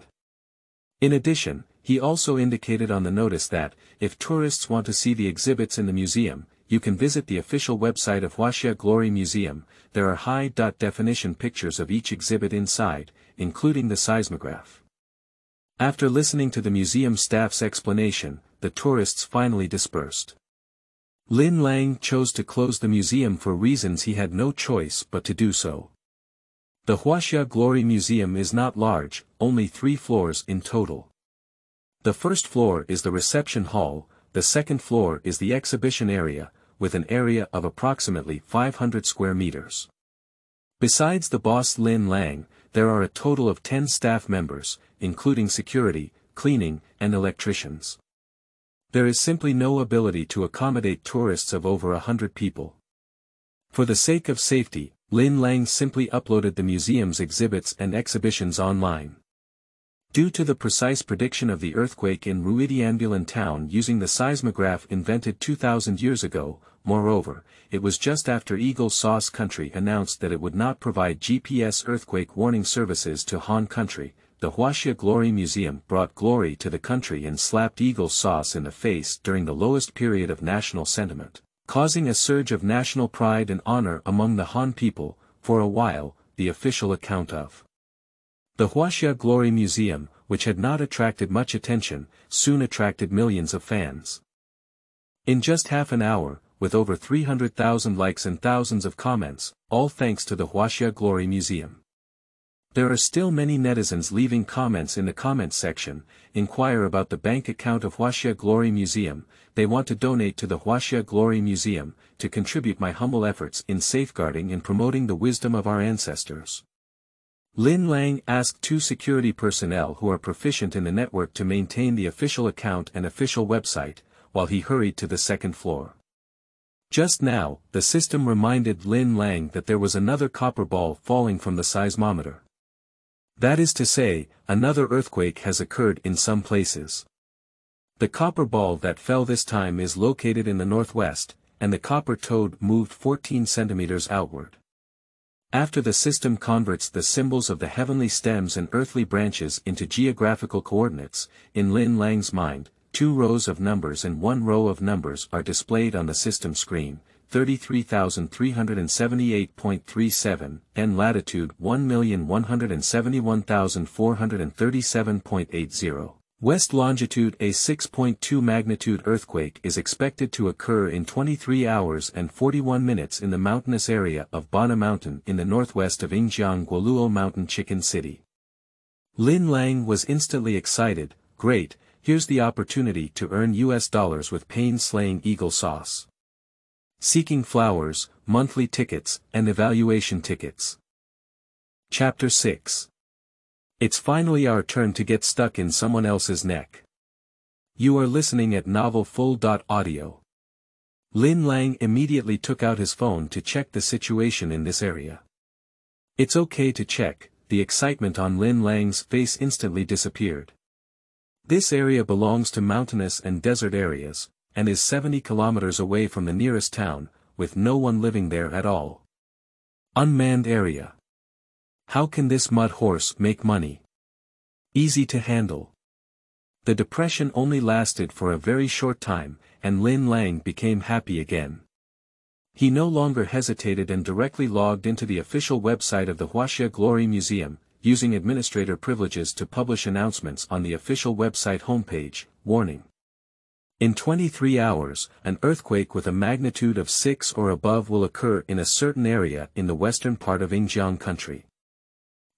In addition, he also indicated on the notice that, if tourists want to see the exhibits in the museum, you can visit the official website of Huaxia Glory Museum. There are high-definition pictures of each exhibit inside, including the seismograph. After listening to the museum staff's explanation, the tourists finally dispersed. Lin Lang chose to close the museum for reasons he had no choice but to do so. The Huaxia Glory Museum is not large, only three floors in total. The first floor is the reception hall, the second floor is the exhibition area, with an area of approximately five hundred square meters. Besides the boss Lin Lang, there are a total of ten staff members, including security, cleaning, and electricians. There is simply no ability to accommodate tourists of over a hundred people. For the sake of safety, Lin Lang simply uploaded the museum's exhibits and exhibitions online. Due to the precise prediction of the earthquake in Ruidiambulan town using the seismograph invented two thousand years ago, moreover, it was just after Eagle sauce country announced that it would not provide G P S earthquake warning services to Han country, the Huaxia Glory Museum brought glory to the country and slapped Eagle sauce in the face during the lowest period of national sentiment, causing a surge of national pride and honor among the Han people, for a while, the official account of the Huaxia Glory Museum, which had not attracted much attention, soon attracted millions of fans. In just half an hour, with over three hundred thousand likes and thousands of comments, all thanks to the Huaxia Glory Museum. There are still many netizens leaving comments in the comments section, inquire about the bank account of Huaxia Glory Museum, they want to donate to the Huaxia Glory Museum, to contribute my humble efforts in safeguarding and promoting the wisdom of our ancestors. Lin Lang asked two security personnel who are proficient in the network to maintain the official account and official website, while he hurried to the second floor. Just now, the system reminded Lin Lang that there was another copper ball falling from the seismometer. That is to say, another earthquake has occurred in some places. The copper ball that fell this time is located in the northwest, and the copper toad moved fourteen centimeters outward. After the system converts the symbols of the heavenly stems and earthly branches into geographical coordinates, in Lin Lang's mind, two rows of numbers and one row of numbers are displayed on the system screen, thirty-three thousand three hundred seventy-eight point three seven, N latitude one million one hundred seventy-one thousand four hundred thirty-seven point eight zero. West longitude. A six point two magnitude earthquake is expected to occur in twenty-three hours and forty-one minutes in the mountainous area of Bona Mountain in the northwest of Yingjiang Guoluo Mountain Chicken City. Lin Lang was instantly excited. Great, here's the opportunity to earn U S dollars with pain-slaying Eagle sauce. Seeking flowers, monthly tickets, and evaluation tickets. Chapter six. It's finally our turn to get stuck in someone else's neck. You are listening at novel full dot audio. Lin Lang immediately took out his phone to check the situation in this area. It's okay to check, the excitement on Lin Lang's face instantly disappeared. This area belongs to mountainous and desert areas, and is seventy kilometers away from the nearest town, with no one living there at all. Unmanned area. How can this mud horse make money? Easy to handle. The depression only lasted for a very short time, and Lin Lang became happy again. He no longer hesitated and directly logged into the official website of the Huaxia Glory Museum, using administrator privileges to publish announcements on the official website homepage. Warning. In twenty-three hours, an earthquake with a magnitude of six or above will occur in a certain area in the western part of Yingjiang country.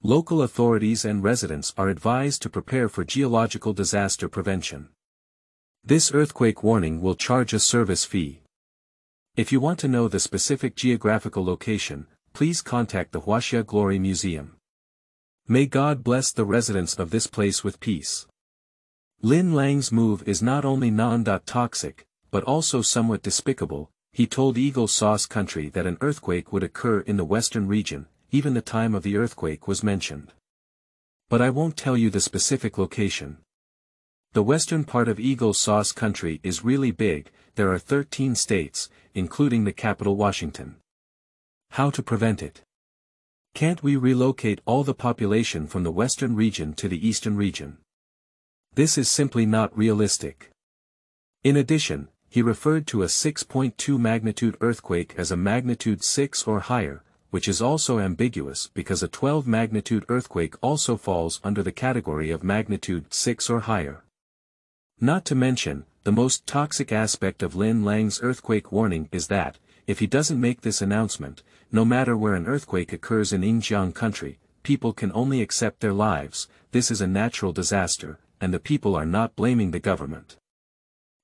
Local authorities and residents are advised to prepare for geological disaster prevention. This earthquake warning will charge a service fee. If you want to know the specific geographical location, please contact the Huaxia Glory Museum. May God bless the residents of this place with peace. Lin Lang's move is not only non-toxic, but also somewhat despicable, he told Eagle Sauce Country that an earthquake would occur in the western region, even the time of the earthquake was mentioned. But I won't tell you the specific location. The western part of Eagle Sauce Country is really big, there are thirteen states, including the capital Washington. How to prevent it? Can't we relocate all the population from the western region to the eastern region? This is simply not realistic. In addition, he referred to a six point two magnitude earthquake as a magnitude six or higher, which is also ambiguous because a twelve magnitude earthquake also falls under the category of magnitude six or higher. Not to mention, the most toxic aspect of Lin Lang's earthquake warning is that, if he doesn't make this announcement, no matter where an earthquake occurs in Xinjiang country, people can only accept their lives, this is a natural disaster, and the people are not blaming the government.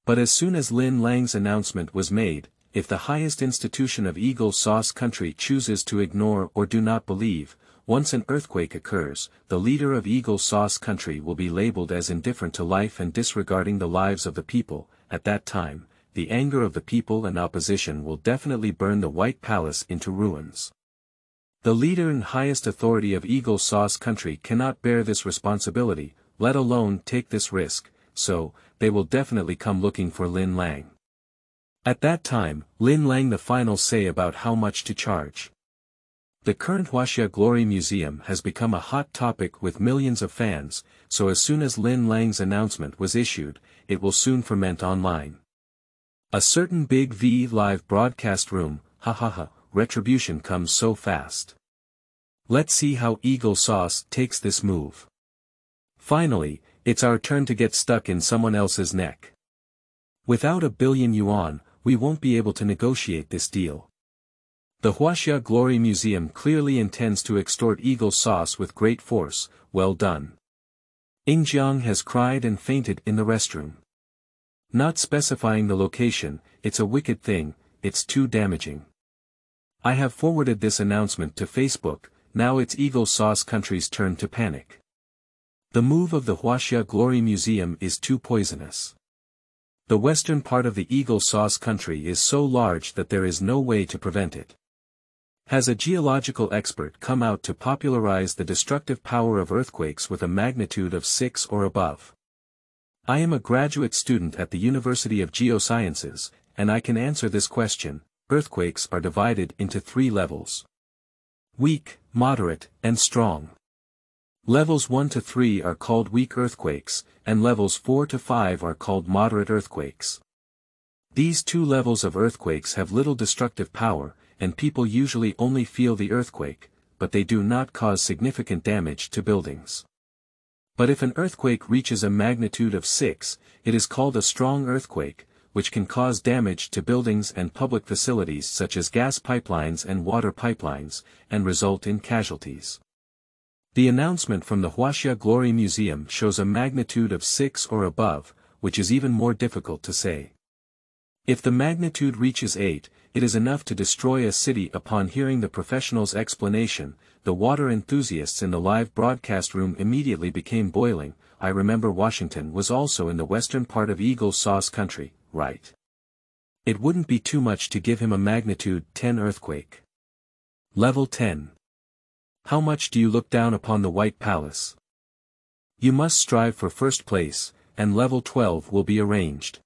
But as soon as Lin Lang's announcement was made, if the highest institution of Eagle Sauce Country chooses to ignore or do not believe, once an earthquake occurs, the leader of Eagle Sauce Country will be labeled as indifferent to life and disregarding the lives of the people. At that time, the anger of the people and opposition will definitely burn the White Palace into ruins. The leader and highest authority of Eagle Sauce Country cannot bear this responsibility, let alone take this risk, so, they will definitely come looking for Lin Lang. At that time, Lin Lang the final say about how much to charge. The current Huaxia Glory Museum has become a hot topic with millions of fans, so as soon as Lin Lang's announcement was issued, it will soon ferment online. A certain big V live broadcast room, ha ha ha, retribution comes so fast. Let's see how Eagle Sauce takes this move. Finally, it's our turn to get stuck in someone else's neck. Without a billion yuan, we won't be able to negotiate this deal. The Huaxia Glory Museum clearly intends to extort Eagle Sauce with great force, well done. Xinjiang has cried and fainted in the restroom. Not specifying the location, it's a wicked thing, it's too damaging. I have forwarded this announcement to Facebook, now it's Eagle Sauce Country's turn to panic. The move of the Huaxia Glory Museum is too poisonous. The western part of the Eagle Sauce Country is so large that there is no way to prevent it. Has a geological expert come out to popularize the destructive power of earthquakes with a magnitude of six or above? I am a graduate student at the University of Geosciences, and I can answer this question. Earthquakes are divided into three levels: weak, moderate, and strong. Levels one to three are called weak earthquakes, and levels four to five are called moderate earthquakes. These two levels of earthquakes have little destructive power, and people usually only feel the earthquake, but they do not cause significant damage to buildings. But if an earthquake reaches a magnitude of six, it is called a strong earthquake, which can cause damage to buildings and public facilities such as gas pipelines and water pipelines, and result in casualties. The announcement from the Huaxia Glory Museum shows a magnitude of six or above, which is even more difficult to say. If the magnitude reaches eight, it is enough to destroy a city. Upon hearing the professional's explanation, the water enthusiasts in the live broadcast room immediately became boiling. I remember Washington was also in the western part of Eagle Sauce Country, right? It wouldn't be too much to give him a magnitude ten earthquake. Level ten. How much do you look down upon the White Palace? You must strive for first place, and level twelve will be arranged.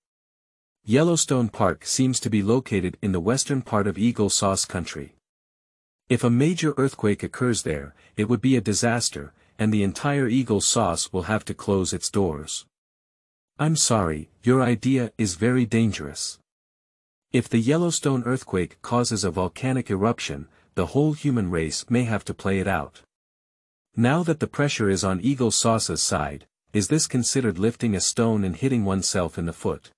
Yellowstone Park seems to be located in the western part of Eagle Sauce Country. If a major earthquake occurs there, it would be a disaster, and the entire Eagle Sauce will have to close its doors. I'm sorry, your idea is very dangerous. If the Yellowstone earthquake causes a volcanic eruption, the whole human race may have to play it out. Now that the pressure is on Eagle Sauce's side, is this considered lifting a stone and hitting oneself in the foot?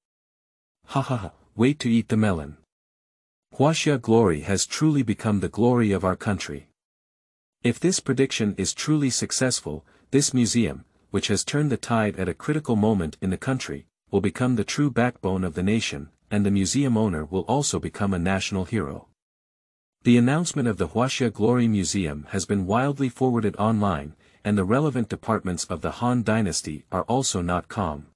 Ha ha ha, wait to eat the melon. Huaxia Glory has truly become the glory of our country. If this prediction is truly successful, this museum, which has turned the tide at a critical moment in the country, will become the true backbone of the nation, and the museum owner will also become a national hero. The announcement of the Huaxia Glory Museum has been wildly forwarded online, and the relevant departments of the Han Dynasty are also not calm.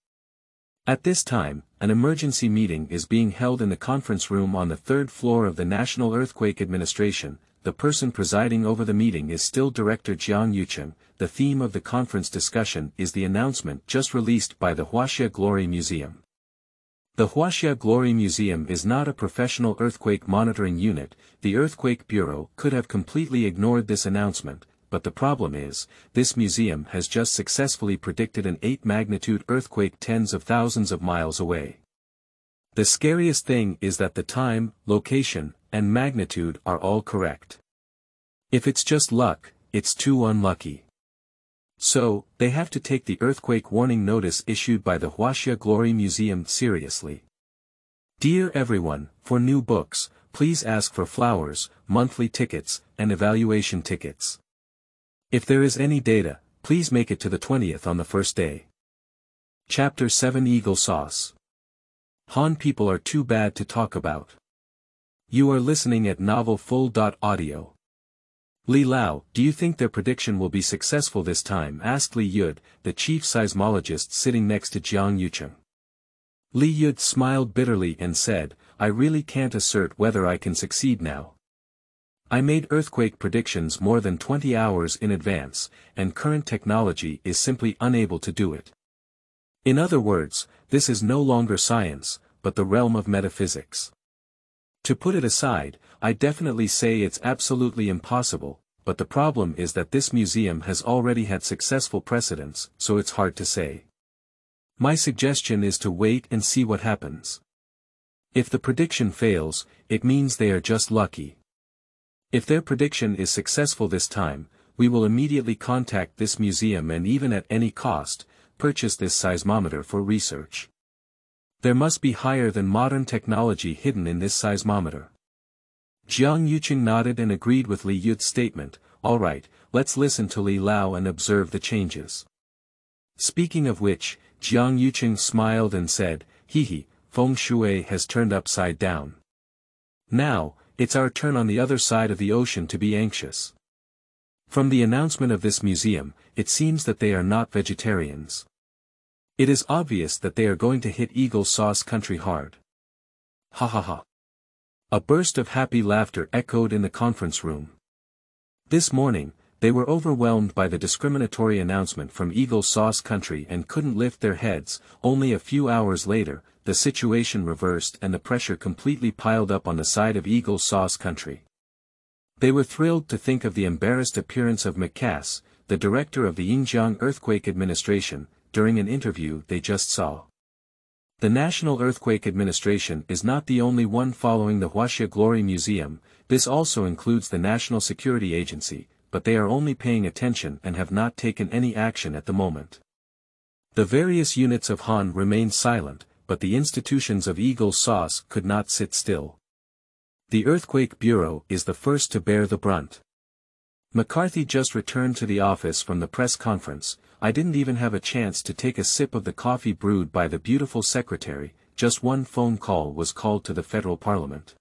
At this time, an emergency meeting is being held in the conference room on the third floor of the National Earthquake Administration. The person presiding over the meeting is still Director Jiang Yucheng. The theme of the conference discussion is the announcement just released by the Huaxia Glory Museum. The Huaxia Glory Museum is not a professional earthquake monitoring unit. The Earthquake Bureau could have completely ignored this announcement, but the problem is, this museum has just successfully predicted an eight magnitude earthquake tens of thousands of miles away. The scariest thing is that the time, location, and magnitude are all correct. If it's just luck, it's too unlucky. So, they have to take the earthquake warning notice issued by the Huaxia Glory Museum seriously. Dear everyone, for new books, please ask for flowers, monthly tickets, and evaluation tickets. If there is any data, please make it to the twentieth on the first day. Chapter seven Eagle Sauce. Han people are too bad to talk about. You are listening at novel full dot audio. Li Lao, do you think their prediction will be successful this time? Asked Li Yud, the chief seismologist sitting next to Jiang Yucheng. Li Yud smiled bitterly and said, I really can't assert whether I can succeed now. I made earthquake predictions more than twenty hours in advance, and current technology is simply unable to do it. In other words, this is no longer science, but the realm of metaphysics. To put it aside, I definitely say it's absolutely impossible, but the problem is that this museum has already had successful precedents, so it's hard to say. My suggestion is to wait and see what happens. If the prediction fails, it means they are just lucky. If their prediction is successful this time, we will immediately contact this museum and even at any cost, purchase this seismometer for research. There must be higher than modern technology hidden in this seismometer. Jiang Yucheng nodded and agreed with Li Yud's statement. All right, let's listen to Li Lao and observe the changes. Speaking of which, Jiang Yucheng smiled and said, Hee hee, feng shui has turned upside down. Now, it's our turn on the other side of the ocean to be anxious. From the announcement of this museum, it seems that they are not vegetarians. It is obvious that they are going to hit Eagle Sauce country hard. Ha ha ha. A burst of happy laughter echoed in the conference room. This morning, they were overwhelmed by the discriminatory announcement from Eagle Sauce country and couldn't lift their heads. Only a few hours later, the situation reversed and the pressure completely piled up on the side of Eagle Sauce country. They were thrilled to think of the embarrassed appearance of McCarthy, the director of the Yinjiang Earthquake Administration, during an interview they just saw. The National Earthquake Administration is not the only one following the Huaxia Glory Museum. This also includes the National Security Agency, but they are only paying attention and have not taken any action at the moment. The various units of Han remained silent, but the institutions of Eagle Sauce could not sit still. The Earthquake Bureau is the first to bear the brunt. McCarthy just returned to the office from the press conference. I didn't even have a chance to take a sip of the coffee brewed by the beautiful secretary. Just one phone call was called to the federal parliament.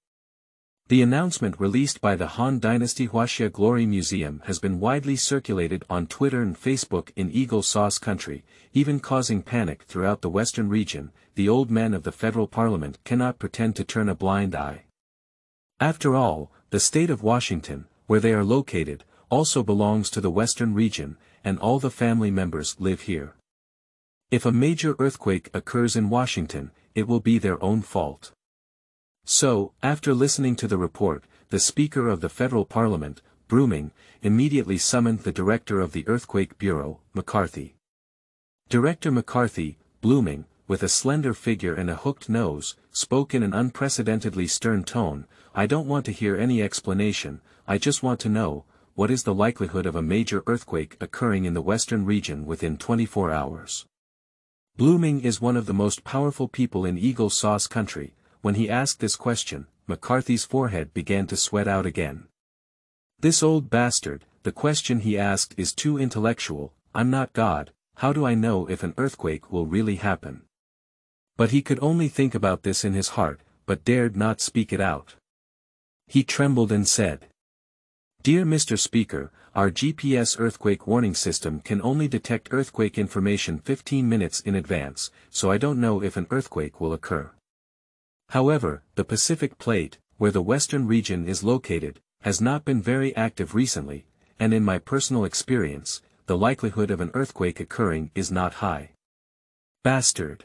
The announcement released by the Han Dynasty Huaxia Glory Museum has been widely circulated on Twitter and Facebook in Eagle Sauce country, even causing panic throughout the western region. The old men of the federal parliament cannot pretend to turn a blind eye. After all, the state of Washington, where they are located, also belongs to the western region, and all the family members live here. If a major earthquake occurs in Washington, it will be their own fault. So, after listening to the report, the Speaker of the Federal Parliament, Blooming, immediately summoned the Director of the Earthquake Bureau, McCarthy. Director McCarthy, Blooming, with a slender figure and a hooked nose, spoke in an unprecedentedly stern tone. I don't want to hear any explanation, I just want to know, what is the likelihood of a major earthquake occurring in the western region within twenty-four hours? Blooming is one of the most powerful people in Eagle Sauce country. When he asked this question, McCarthy's forehead began to sweat out again. This old bastard, the question he asked is too intellectual. I'm not God, how do I know if an earthquake will really happen? But he could only think about this in his heart, but dared not speak it out. He trembled and said, Dear Mister Speaker, our G P S earthquake warning system can only detect earthquake information fifteen minutes in advance, so I don't know if an earthquake will occur. However, the Pacific Plate, where the western region is located, has not been very active recently, and in my personal experience, the likelihood of an earthquake occurring is not high. Bastard.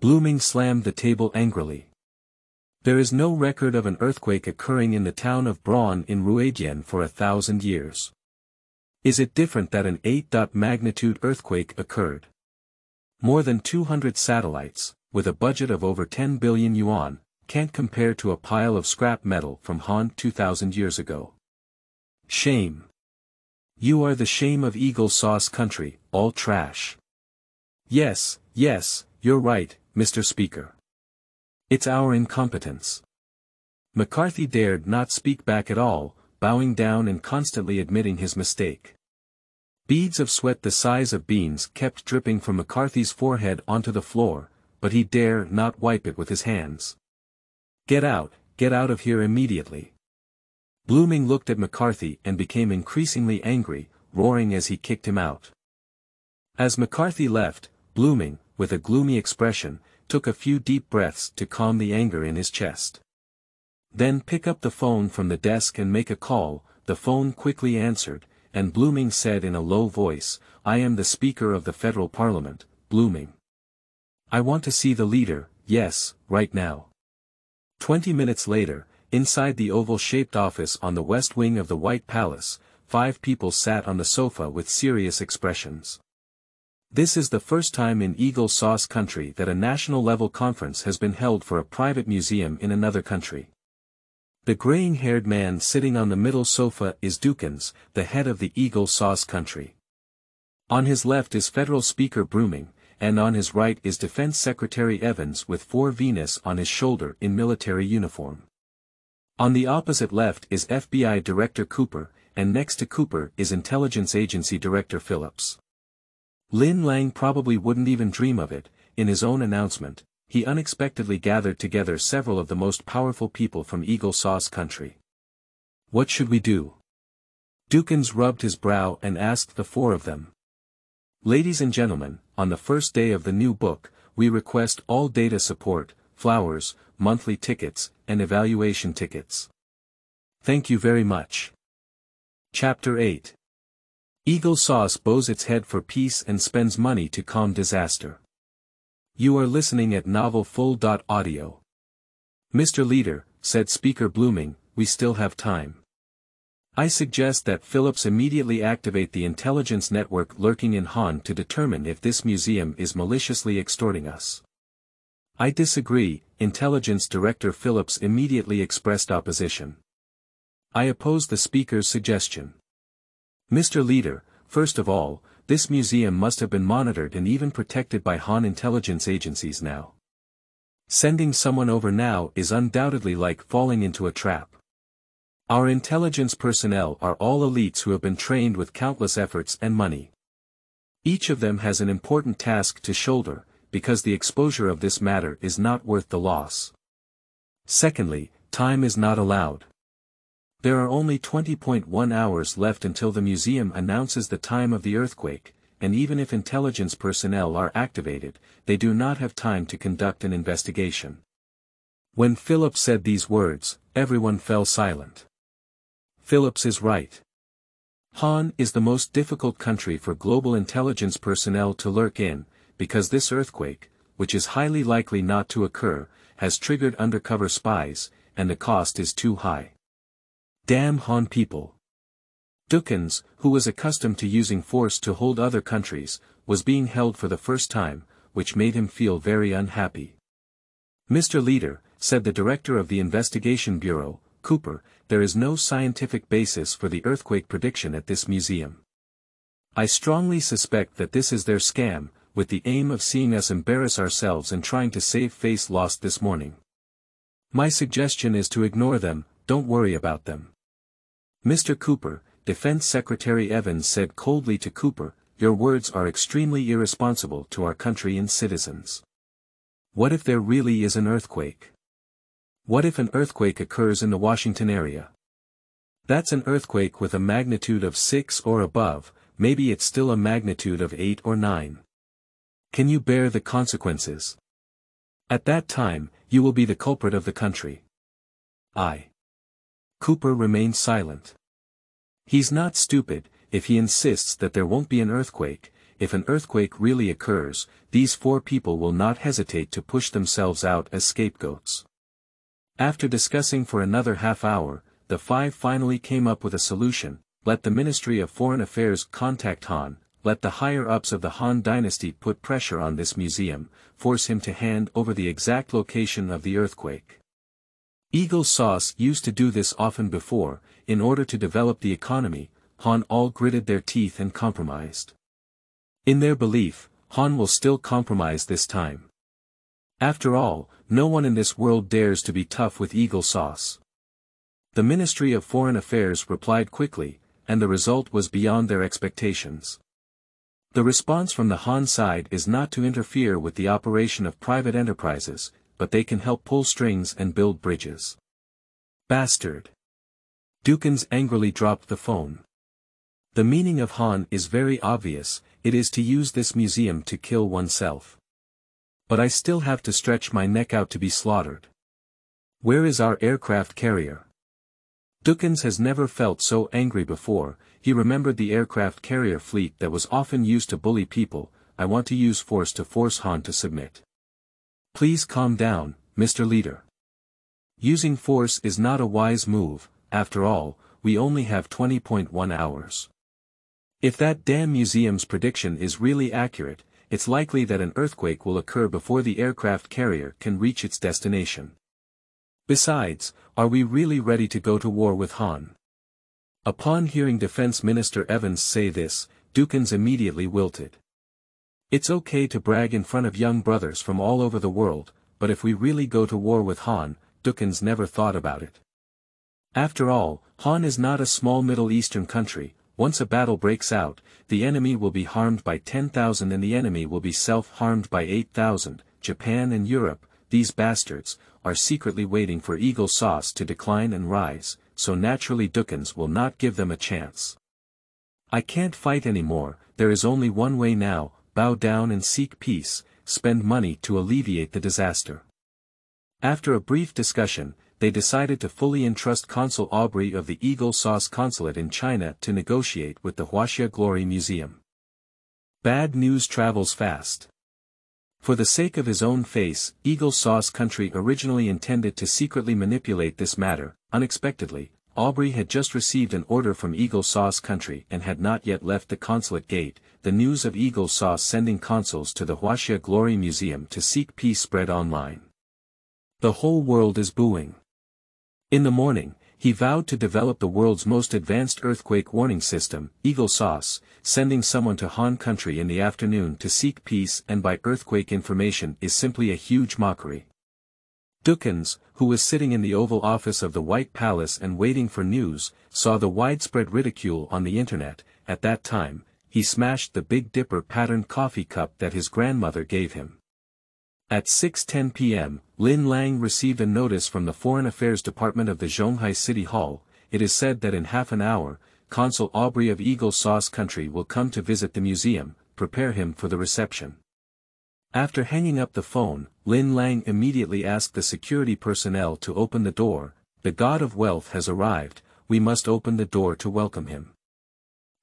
Blooming slammed the table angrily. There is no record of an earthquake occurring in the town of Braun in Ruadian for a thousand years. Is it different that an eight magnitude earthquake occurred? More than two hundred satellites, with a budget of over ten billion yuan, can't compare to a pile of scrap metal from Han two thousand years ago. Shame. You are the shame of Eagle sauce country, all trash. Yes, yes, you're right, Mister Speaker. It's our incompetence. McCarthy dared not speak back at all, bowing down and constantly admitting his mistake. Beads of sweat the size of beans kept dripping from McCarthy's forehead onto the floor, but he dared not wipe it with his hands. Get out, get out of here immediately. Blooming looked at McCarthy and became increasingly angry, roaring as he kicked him out. As McCarthy left, Blooming, with a gloomy expression, took a few deep breaths to calm the anger in his chest. Then pick up the phone from the desk and make a call. The phone quickly answered, and Blooming said in a low voice, I am the Speaker of the Federal Parliament, Blooming. I want to see the leader, yes, right now. Twenty minutes later, inside the oval-shaped office on the west wing of the White Palace, five people sat on the sofa with serious expressions. This is the first time in Eagle Sauce country that a national-level conference has been held for a private museum in another country. The graying-haired man sitting on the middle sofa is Dukins, the head of the Eagle Sauce country. On his left is Federal Speaker Blooming, and on his right is Defense Secretary Evans with four Venus on his shoulder in military uniform. On the opposite left is F B I Director Cooper, and next to Cooper is Intelligence Agency Director Phillips. Lin Lang probably wouldn't even dream of it. In his own announcement, he unexpectedly gathered together several of the most powerful people from Eagle Sauce country. What should we do? Dukins rubbed his brow and asked the four of them. Ladies and gentlemen, on the first day of the new book, we request all data support, flowers, monthly tickets, and evaluation tickets. Thank you very much. Chapter eight. Eagle Sauce bows its head for peace and spends money to calm disaster. You are listening at novel full dot audio. Mister Leader, said Speaker Blooming, we still have time. I suggest that Phillips immediately activate the intelligence network lurking in Han to determine if this museum is maliciously extorting us. I disagree, Intelligence Director Phillips immediately expressed opposition. I oppose the Speaker's suggestion. Mister Leader, first of all, this museum must have been monitored and even protected by Han intelligence agencies now. Sending someone over now is undoubtedly like falling into a trap. Our intelligence personnel are all elites who have been trained with countless efforts and money. Each of them has an important task to shoulder, because the exposure of this matter is not worth the loss. Secondly, time is not allowed. There are only twenty point one hours left until the museum announces the time of the earthquake, and even if intelligence personnel are activated, they do not have time to conduct an investigation. When Phillips said these words, everyone fell silent. Phillips is right. Han is the most difficult country for global intelligence personnel to lurk in, because this earthquake, which is highly likely not to occur, has triggered undercover spies, and the cost is too high. Damn Han people. Dukins, who was accustomed to using force to hold other countries, was being held for the first time, which made him feel very unhappy. Mister Leader, said the director of the Investigation Bureau, Cooper, there is no scientific basis for the earthquake prediction at this museum. I strongly suspect that this is their scam, with the aim of seeing us embarrass ourselves and trying to save face lost this morning. My suggestion is to ignore them, don't worry about them. Mister Cooper, Defense Secretary Evans said coldly to Cooper, your words are extremely irresponsible to our country and citizens. What if there really is an earthquake? What if an earthquake occurs in the Washington area? That's an earthquake with a magnitude of six or above, maybe it's still a magnitude of eight or nine. Can you bear the consequences? At that time, you will be the culprit of the country. I. Cooper remained silent. He's not stupid. If he insists that there won't be an earthquake, if an earthquake really occurs, these four people will not hesitate to push themselves out as scapegoats. After discussing for another half hour, the five finally came up with a solution: let the Ministry of Foreign Affairs contact Han, let the higher-ups of the Han dynasty put pressure on this museum, force him to hand over the exact location of the earthquake. Eagle sauce used to do this often before. In order to develop the economy, Han all gritted their teeth and compromised. In their belief, Han will still compromise this time. After all, no one in this world dares to be tough with Eagle sauce. The Ministry of Foreign Affairs replied quickly, and the result was beyond their expectations. The response from the Han side is not to interfere with the operation of private enterprises, but they can help pull strings and build bridges. Bastard. Dukins angrily dropped the phone. The meaning of Han is very obvious, it is to use this museum to kill oneself. But I still have to stretch my neck out to be slaughtered. Where is our aircraft carrier? Dukins has never felt so angry before. He remembered the aircraft carrier fleet that was often used to bully people. I want to use force to force Han to submit. Please calm down, Mister Leader. Using force is not a wise move, after all, we only have twenty point one hours. If that damn museum's prediction is really accurate, it's likely that an earthquake will occur before the aircraft carrier can reach its destination. Besides, are we really ready to go to war with Han? Upon hearing Defense Minister Evans say this, Dukins immediately wilted. It's okay to brag in front of young brothers from all over the world, but if we really go to war with Han, Dukins never thought about it. After all, Han is not a small Middle Eastern country. Once a battle breaks out, the enemy will be harmed by ten thousand and the enemy will be self-harmed by eight thousand, Japan and Europe, these bastards, are secretly waiting for Eagle Sauce to decline and rise, so naturally Dukins will not give them a chance. I can't fight anymore, there is only one way now: bow down and seek peace, spend money to alleviate the disaster. After a brief discussion, they decided to fully entrust Consul Aubrey of the Eagle Sauce Consulate in China to negotiate with the Huaxia Glory Museum. Bad news travels fast. For the sake of his own face, Eagle Sauce Country originally intended to secretly manipulate this matter. Unexpectedly, Aubrey had just received an order from Eagle Sauce Country and had not yet left the consulate gate. The news of Eagle Sauce sending consuls to the Huaxia Glory Museum to seek peace spread online. The whole world is booing. In the morning, he vowed to develop the world's most advanced earthquake warning system. Eagle Sauce, sending someone to Han country in the afternoon to seek peace and buy earthquake information is simply a huge mockery. Dukins, who was sitting in the Oval Office of the White Palace and waiting for news, saw the widespread ridicule on the internet. At that time, he smashed the Big Dipper patterned coffee cup that his grandmother gave him. At six ten p m, Lin Lang received a notice from the Foreign Affairs Department of the Zhonghai City Hall. It is said that in half an hour, Consul Aubrey of Eagle Sauce Country will come to visit the museum. Prepare him for the reception. After hanging up the phone, Lin Lang immediately asked the security personnel to open the door. The god of wealth has arrived, we must open the door to welcome him.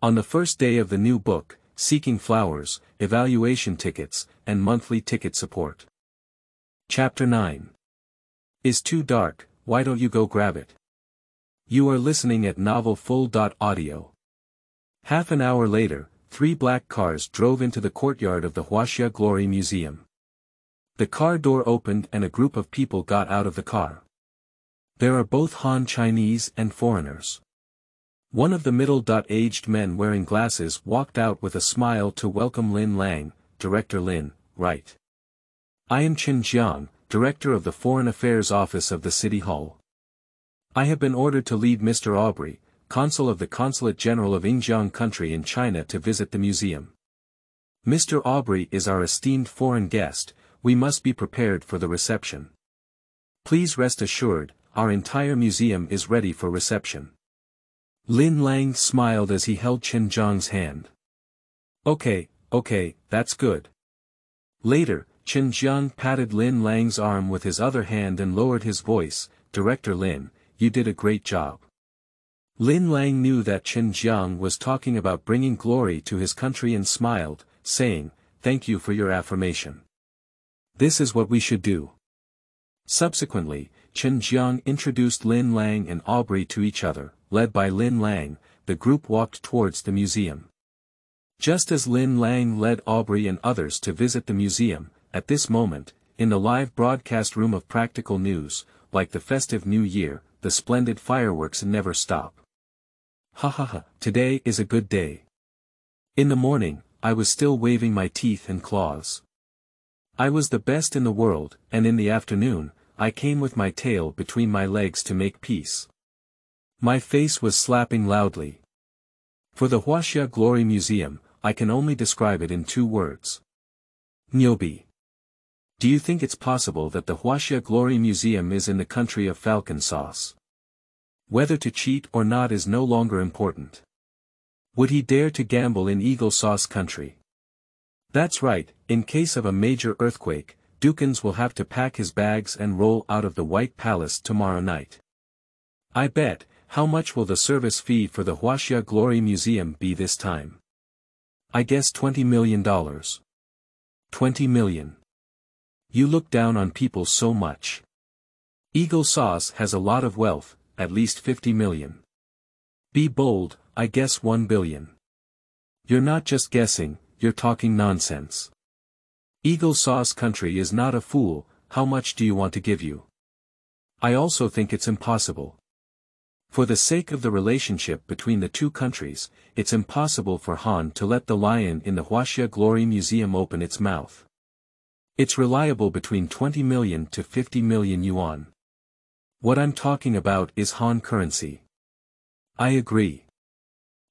On the first day of the new book, seeking flowers, evaluation tickets, and monthly ticket support. Chapter nine. Is too dark, why don't you go grab it? You are listening at novel full dot audio. Half an hour later, three black cars drove into the courtyard of the Huaxia Glory Museum. The car door opened and a group of people got out of the car. There are both Han Chinese and foreigners. One of the middle-aged men wearing glasses walked out with a smile to welcome Lin Lang. Director Lin, right. I am Qin Jiang, Director of the Foreign Affairs Office of the City Hall. I have been ordered to lead Mister Aubrey, Consul of the Consulate General of Yingjiang Country in China, to visit the museum. Mister Aubrey is our esteemed foreign guest. We must be prepared for the reception. Please rest assured, our entire museum is ready for reception. Lin Lang smiled as he held Qin Jiang's hand. Okay, okay, that's good. Later, Qin Jiang patted Lin Lang's arm with his other hand and lowered his voice, Director Lin, you did a great job. Lin Lang knew that Qin Jiang was talking about bringing glory to his country and smiled, saying, Thank you for your affirmation. This is what we should do. Subsequently, Qin Jiang introduced Lin Lang and Aubrey to each other, led by Lin Lang. The group walked towards the museum. Just as Lin Lang led Aubrey and others to visit the museum, at this moment, in the live broadcast room of Practical News, like the festive New Year, the splendid fireworks never stop. Ha ha ha, today is a good day. In the morning, I was still waving my teeth and claws. I was the best in the world, and in the afternoon, I came with my tail between my legs to make peace. My face was slapping loudly. For the Huaxia Glory Museum, I can only describe it in two words. Niobi. Do you think it's possible that the Huaxia Glory Museum is in the country of falcon sauce? Whether to cheat or not is no longer important. Would he dare to gamble in Eagle sauce country? That's right, in case of a major earthquake, Dukins will have to pack his bags and roll out of the White Palace tomorrow night. I bet, how much will the service fee for the Huaxia Glory Museum be this time? I guess twenty million dollars. twenty million dollars. You look down on people so much. Eagle sauce has a lot of wealth, at least fifty million. Be bold, I guess one billion. You're not just guessing, you're talking nonsense. Eagle sauce country is not a fool, how much do you want to give you? I also think it's impossible. For the sake of the relationship between the two countries, it's impossible for Han to let the lion in the Huaxia Glory Museum open its mouth. It's reliable between twenty million to fifty million yuan. What I'm talking about is Han currency. I agree.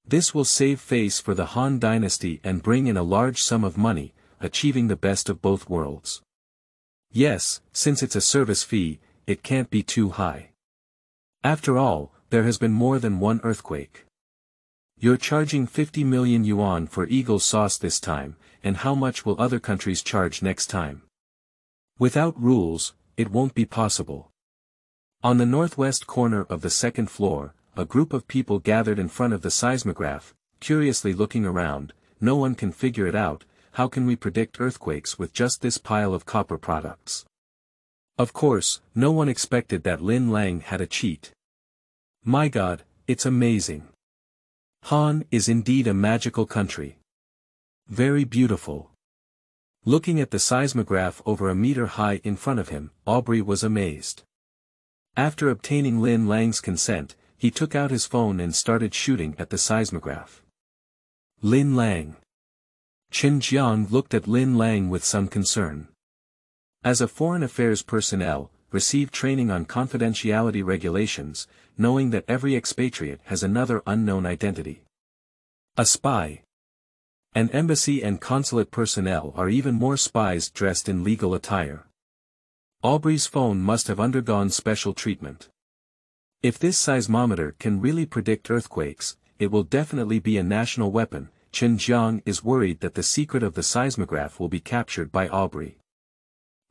This will save face for the Han dynasty and bring in a large sum of money, achieving the best of both worlds. Yes, since it's a service fee, it can't be too high. After all, there has been more than one earthquake. You're charging fifty million yuan for Eagle sauce this time, and how much will other countries charge next time? Without rules, it won't be possible. On the northwest corner of the second floor, a group of people gathered in front of the seismograph, curiously looking around. No one can figure it out. How can we predict earthquakes with just this pile of copper products? Of course, no one expected that Lin Lang had a cheat. My God, it's amazing. Han is indeed a magical country. Very beautiful. Looking at the seismograph over a meter high in front of him, Aubrey was amazed. After obtaining Lin Lang's consent, he took out his phone and started shooting at the seismograph. Lin Lang. Qin Jiang looked at Lin Lang with some concern. As a foreign affairs personnel, receive training on confidentiality regulations, knowing that every expatriate has another unknown identity. A spy. And embassy and consulate personnel are even more spies dressed in legal attire. Aubrey's phone must have undergone special treatment. If this seismometer can really predict earthquakes, it will definitely be a national weapon. Qin Jiang is worried that the secret of the seismograph will be captured by Aubrey.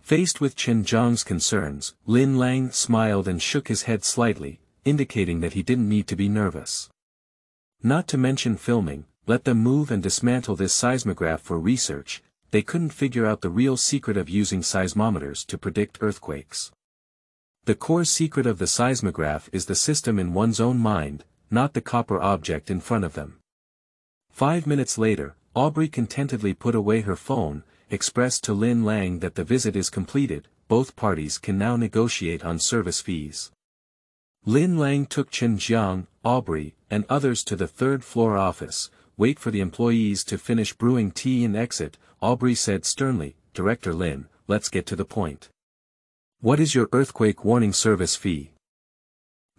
Faced with Qin Jiang's concerns, Lin Lang smiled and shook his head slightly, indicating that he didn't need to be nervous. Not to mention filming, let them move and dismantle this seismograph for research. They couldn't figure out the real secret of using seismometers to predict earthquakes. The core secret of the seismograph is the system in one's own mind, not the copper object in front of them. Five minutes later, Aubrey contentedly put away her phone, expressed to Lin Lang that the visit is completed, both parties can now negotiate on service fees. Lin Lang took Qin Jiang, Aubrey, and others to the third floor office. Wait for the employees to finish brewing tea and exit, Aubrey said sternly, Director Lin, let's get to the point. What is your earthquake warning service fee?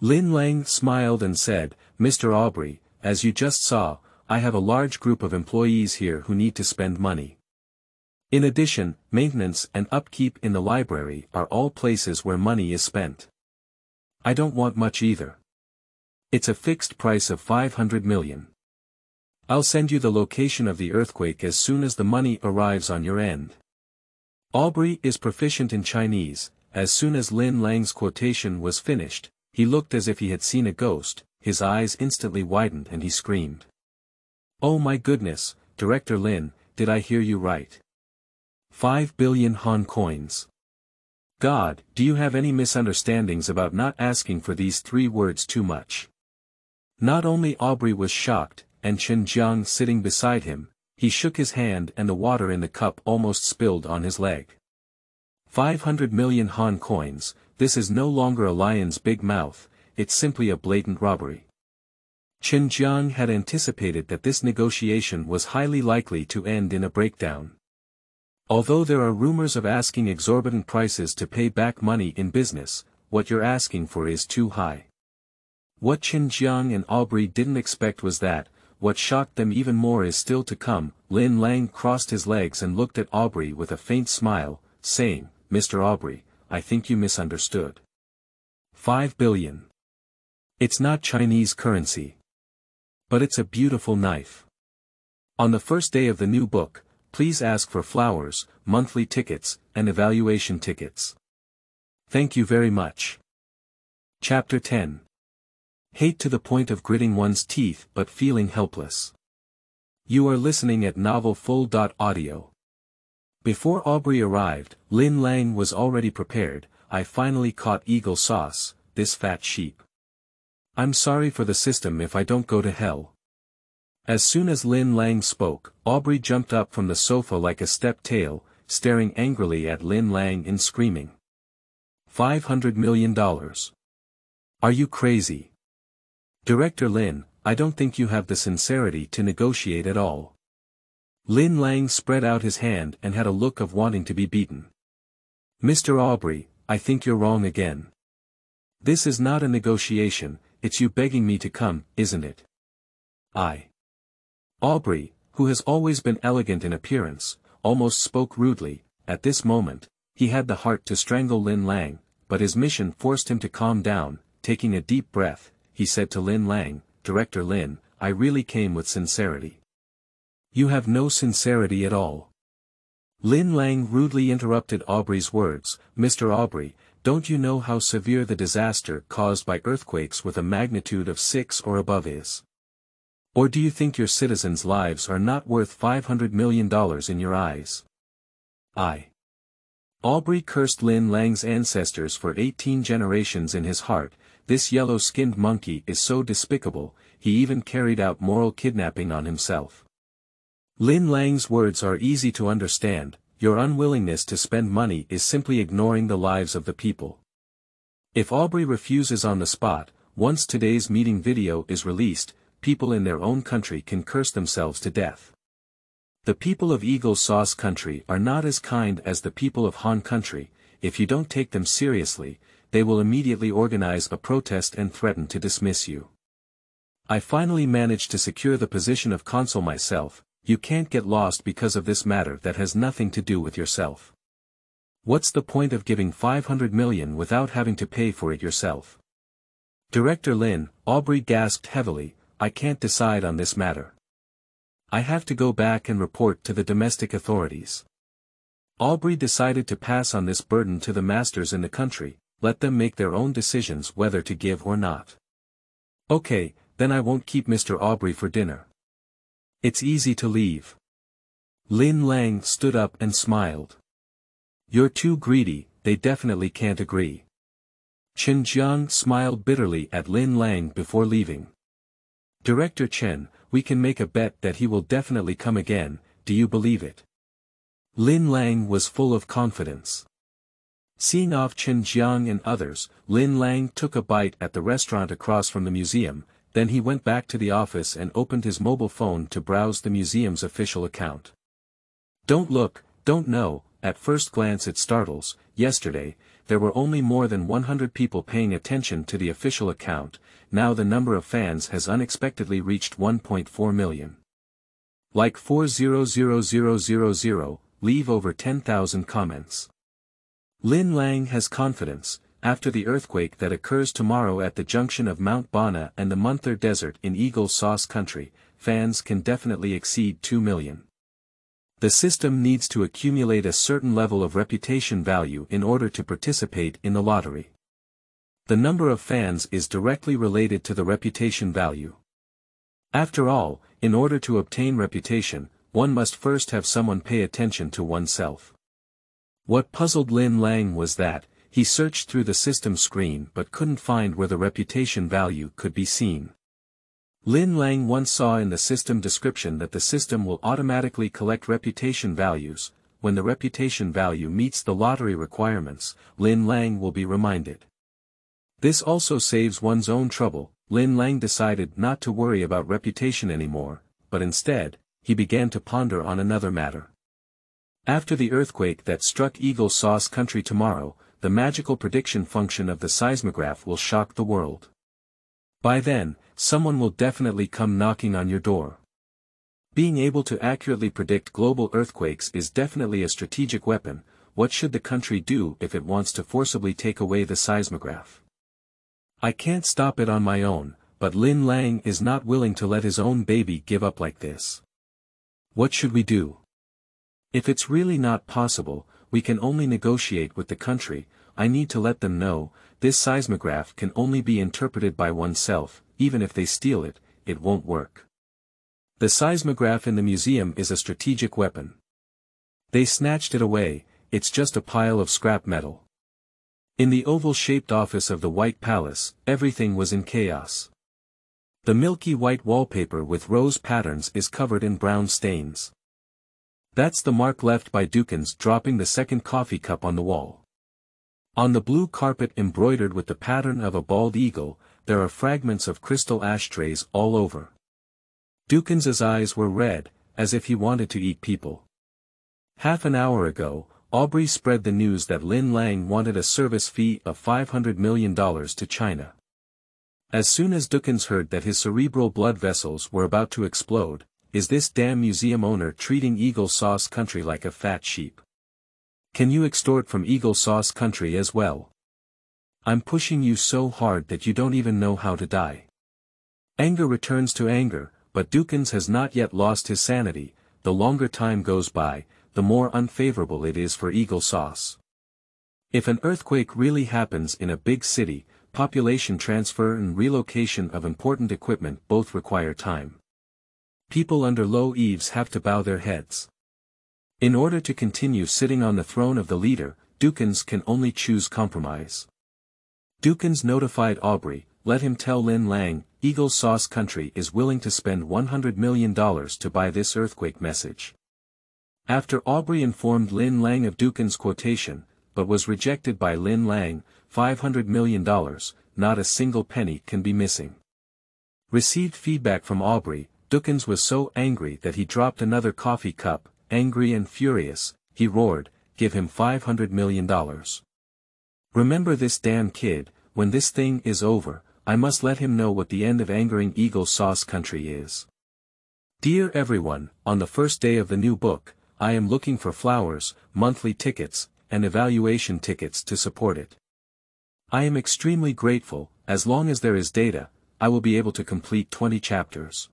Lin Lang smiled and said, Mister Aubrey, as you just saw, I have a large group of employees here who need to spend money. In addition, maintenance and upkeep in the library are all places where money is spent. I don't want much either. It's a fixed price of five hundred million. I'll send you the location of the earthquake as soon as the money arrives on your end. Aubrey is proficient in Chinese. As soon as Lin Lang's quotation was finished, he looked as if he had seen a ghost, his eyes instantly widened and he screamed. Oh my goodness, Director Lin, did I hear you right? Five billion Hong coins. God, do you have any misunderstandings about not asking for these three words too much? Not only Aubrey was shocked, and Qin Jiang sitting beside him, he shook his hand and the water in the cup almost spilled on his leg. five hundred million Han coins, this is no longer a lion's big mouth, it's simply a blatant robbery. Qin Jiang had anticipated that this negotiation was highly likely to end in a breakdown. Although there are rumors of asking exorbitant prices to pay back money in business, what you're asking for is too high. What Qin Jiang and Aubrey didn't expect was that, what shocked them even more is still to come. Lin Lang crossed his legs and looked at Aubrey with a faint smile, saying, Mister Aubrey, I think you misunderstood. Five billion. It's not Chinese currency. But it's a beautiful knife. On the first day of the new book, please ask for flowers, monthly tickets, and evaluation tickets. Thank you very much. Chapter ten. Hate to the point of gritting one's teeth but feeling helpless. You are listening at novel full dot audio. Before Aubrey arrived, Lin Lang was already prepared. I finally caught Eagle Sauce, this fat sheep. I'm sorry for the system if I don't go to hell. As soon as Lin Lang spoke, Aubrey jumped up from the sofa like a step tail, staring angrily at Lin Lang and screaming. Five hundred million dollars. Are you crazy? Director Lin, I don't think you have the sincerity to negotiate at all. Lin Lang spread out his hand and had a look of wanting to be beaten. Mister Aubrey, I think you're wrong again. This is not a negotiation, it's you begging me to come, isn't it? I. Aubrey, who has always been elegant in appearance, almost spoke rudely. At this moment, he had the heart to strangle Lin Lang, but his mission forced him to calm down. Taking a deep breath, he said to Lin Lang, Director Lin, I really came with sincerity. You have no sincerity at all. Lin Lang rudely interrupted Aubrey's words. Mister Aubrey, don't you know how severe the disaster caused by earthquakes with a magnitude of six or above is? Or do you think your citizens' lives are not worth five hundred million dollars in your eyes? I. Aubrey cursed Lin Lang's ancestors for eighteen generations in his heart. This yellow-skinned monkey is so despicable, he even carried out moral kidnapping on himself. Lin Lang's words are easy to understand. Your unwillingness to spend money is simply ignoring the lives of the people. If Aubrey refuses on the spot, once today's meeting video is released, people in their own country can curse themselves to death. The people of Eagle Sauce country are not as kind as the people of Han country. If you don't take them seriously, they will immediately organize a protest and threaten to dismiss you. I finally managed to secure the position of consul myself. You can't get lost because of this matter that has nothing to do with yourself. What's the point of giving five hundred million without having to pay for it yourself? Director Lin, Aubrey gasped heavily, I can't decide on this matter. I have to go back and report to the domestic authorities. Aubrey decided to pass on this burden to the masters in the country. Let them make their own decisions whether to give or not. Okay, then I won't keep Mister Aubrey for dinner. It's easy to leave. Lin Lang stood up and smiled. You're too greedy, they definitely can't agree. Qin Jiang smiled bitterly at Lin Lang before leaving. Director Chen, we can make a bet that he will definitely come again, do you believe it? Lin Lang was full of confidence. Seeing off Qin Jiang and others, Lin Lang took a bite at the restaurant across from the museum, then he went back to the office and opened his mobile phone to browse the museum's official account. Don't look, don't know, at first glance it startles. Yesterday, there were only more than one hundred people paying attention to the official account. Now the number of fans has unexpectedly reached one point four million. Like four hundred thousand, leave over ten thousand comments. Lin Lang has confidence, after the earthquake that occurs tomorrow at the junction of Mount Bona and the Munther Desert in Eagle Sauce country, fans can definitely exceed two million. The system needs to accumulate a certain level of reputation value in order to participate in the lottery. The number of fans is directly related to the reputation value. After all, in order to obtain reputation, one must first have someone pay attention to oneself. What puzzled Lin Lang was that he searched through the system screen but couldn't find where the reputation value could be seen. Lin Lang once saw in the system description that the system will automatically collect reputation values. When the reputation value meets the lottery requirements, Lin Lang will be reminded. This also saves one's own trouble. Lin Lang decided not to worry about reputation anymore, but instead, he began to ponder on another matter. After the earthquake that struck Eagle Sauce country tomorrow, the magical prediction function of the seismograph will shock the world. By then, someone will definitely come knocking on your door. Being able to accurately predict global earthquakes is definitely a strategic weapon. What should the country do if it wants to forcibly take away the seismograph? I can't stop it on my own, but Lin Lang is not willing to let his own baby give up like this. What should we do? If it's really not possible, we can only negotiate with the country. I need to let them know, this seismograph can only be interpreted by oneself. Even if they steal it, it won't work. The seismograph in the museum is a strategic weapon. They snatched it away, it's just a pile of scrap metal. In the oval-shaped office of the White Palace, everything was in chaos. The milky white wallpaper with rose patterns is covered in brown stains. That's the mark left by Dukins dropping the second coffee cup on the wall. On the blue carpet embroidered with the pattern of a bald eagle, there are fragments of crystal ashtrays all over. Dukins' eyes were red, as if he wanted to eat people. Half an hour ago, Aubrey spread the news that Lin Lang wanted a service fee of five hundred million dollars to China. As soon as Dukins heard that his cerebral blood vessels were about to explode, is this damn museum owner treating Eagle Sauce country like a fat sheep? Can you extort from Eagle Sauce country as well? I'm pushing you so hard that you don't even know how to die. Anger returns to anger, but Dukins has not yet lost his sanity. The longer time goes by, the more unfavorable it is for Eagle Sauce. If an earthquake really happens in a big city, population transfer and relocation of important equipment both require time. People under low eaves have to bow their heads. In order to continue sitting on the throne of the leader, Dukins can only choose compromise. Dukins notified Aubrey, let him tell Lin Lang, Eagle Sauce country is willing to spend one hundred million dollars to buy this earthquake message. After Aubrey informed Lin Lang of Dukins' quotation, but was rejected by Lin Lang, five hundred million dollars, not a single penny can be missing. Received feedback from Aubrey, Dukins was so angry that he dropped another coffee cup. Angry and furious, he roared, give him five hundred million dollars. Remember this damn kid, when this thing is over, I must let him know what the end of angering Eagle Sauce country is. Dear everyone, on the first day of the new book, I am looking for flowers, monthly tickets, and evaluation tickets to support it. I am extremely grateful. As long as there is data, I will be able to complete twenty chapters.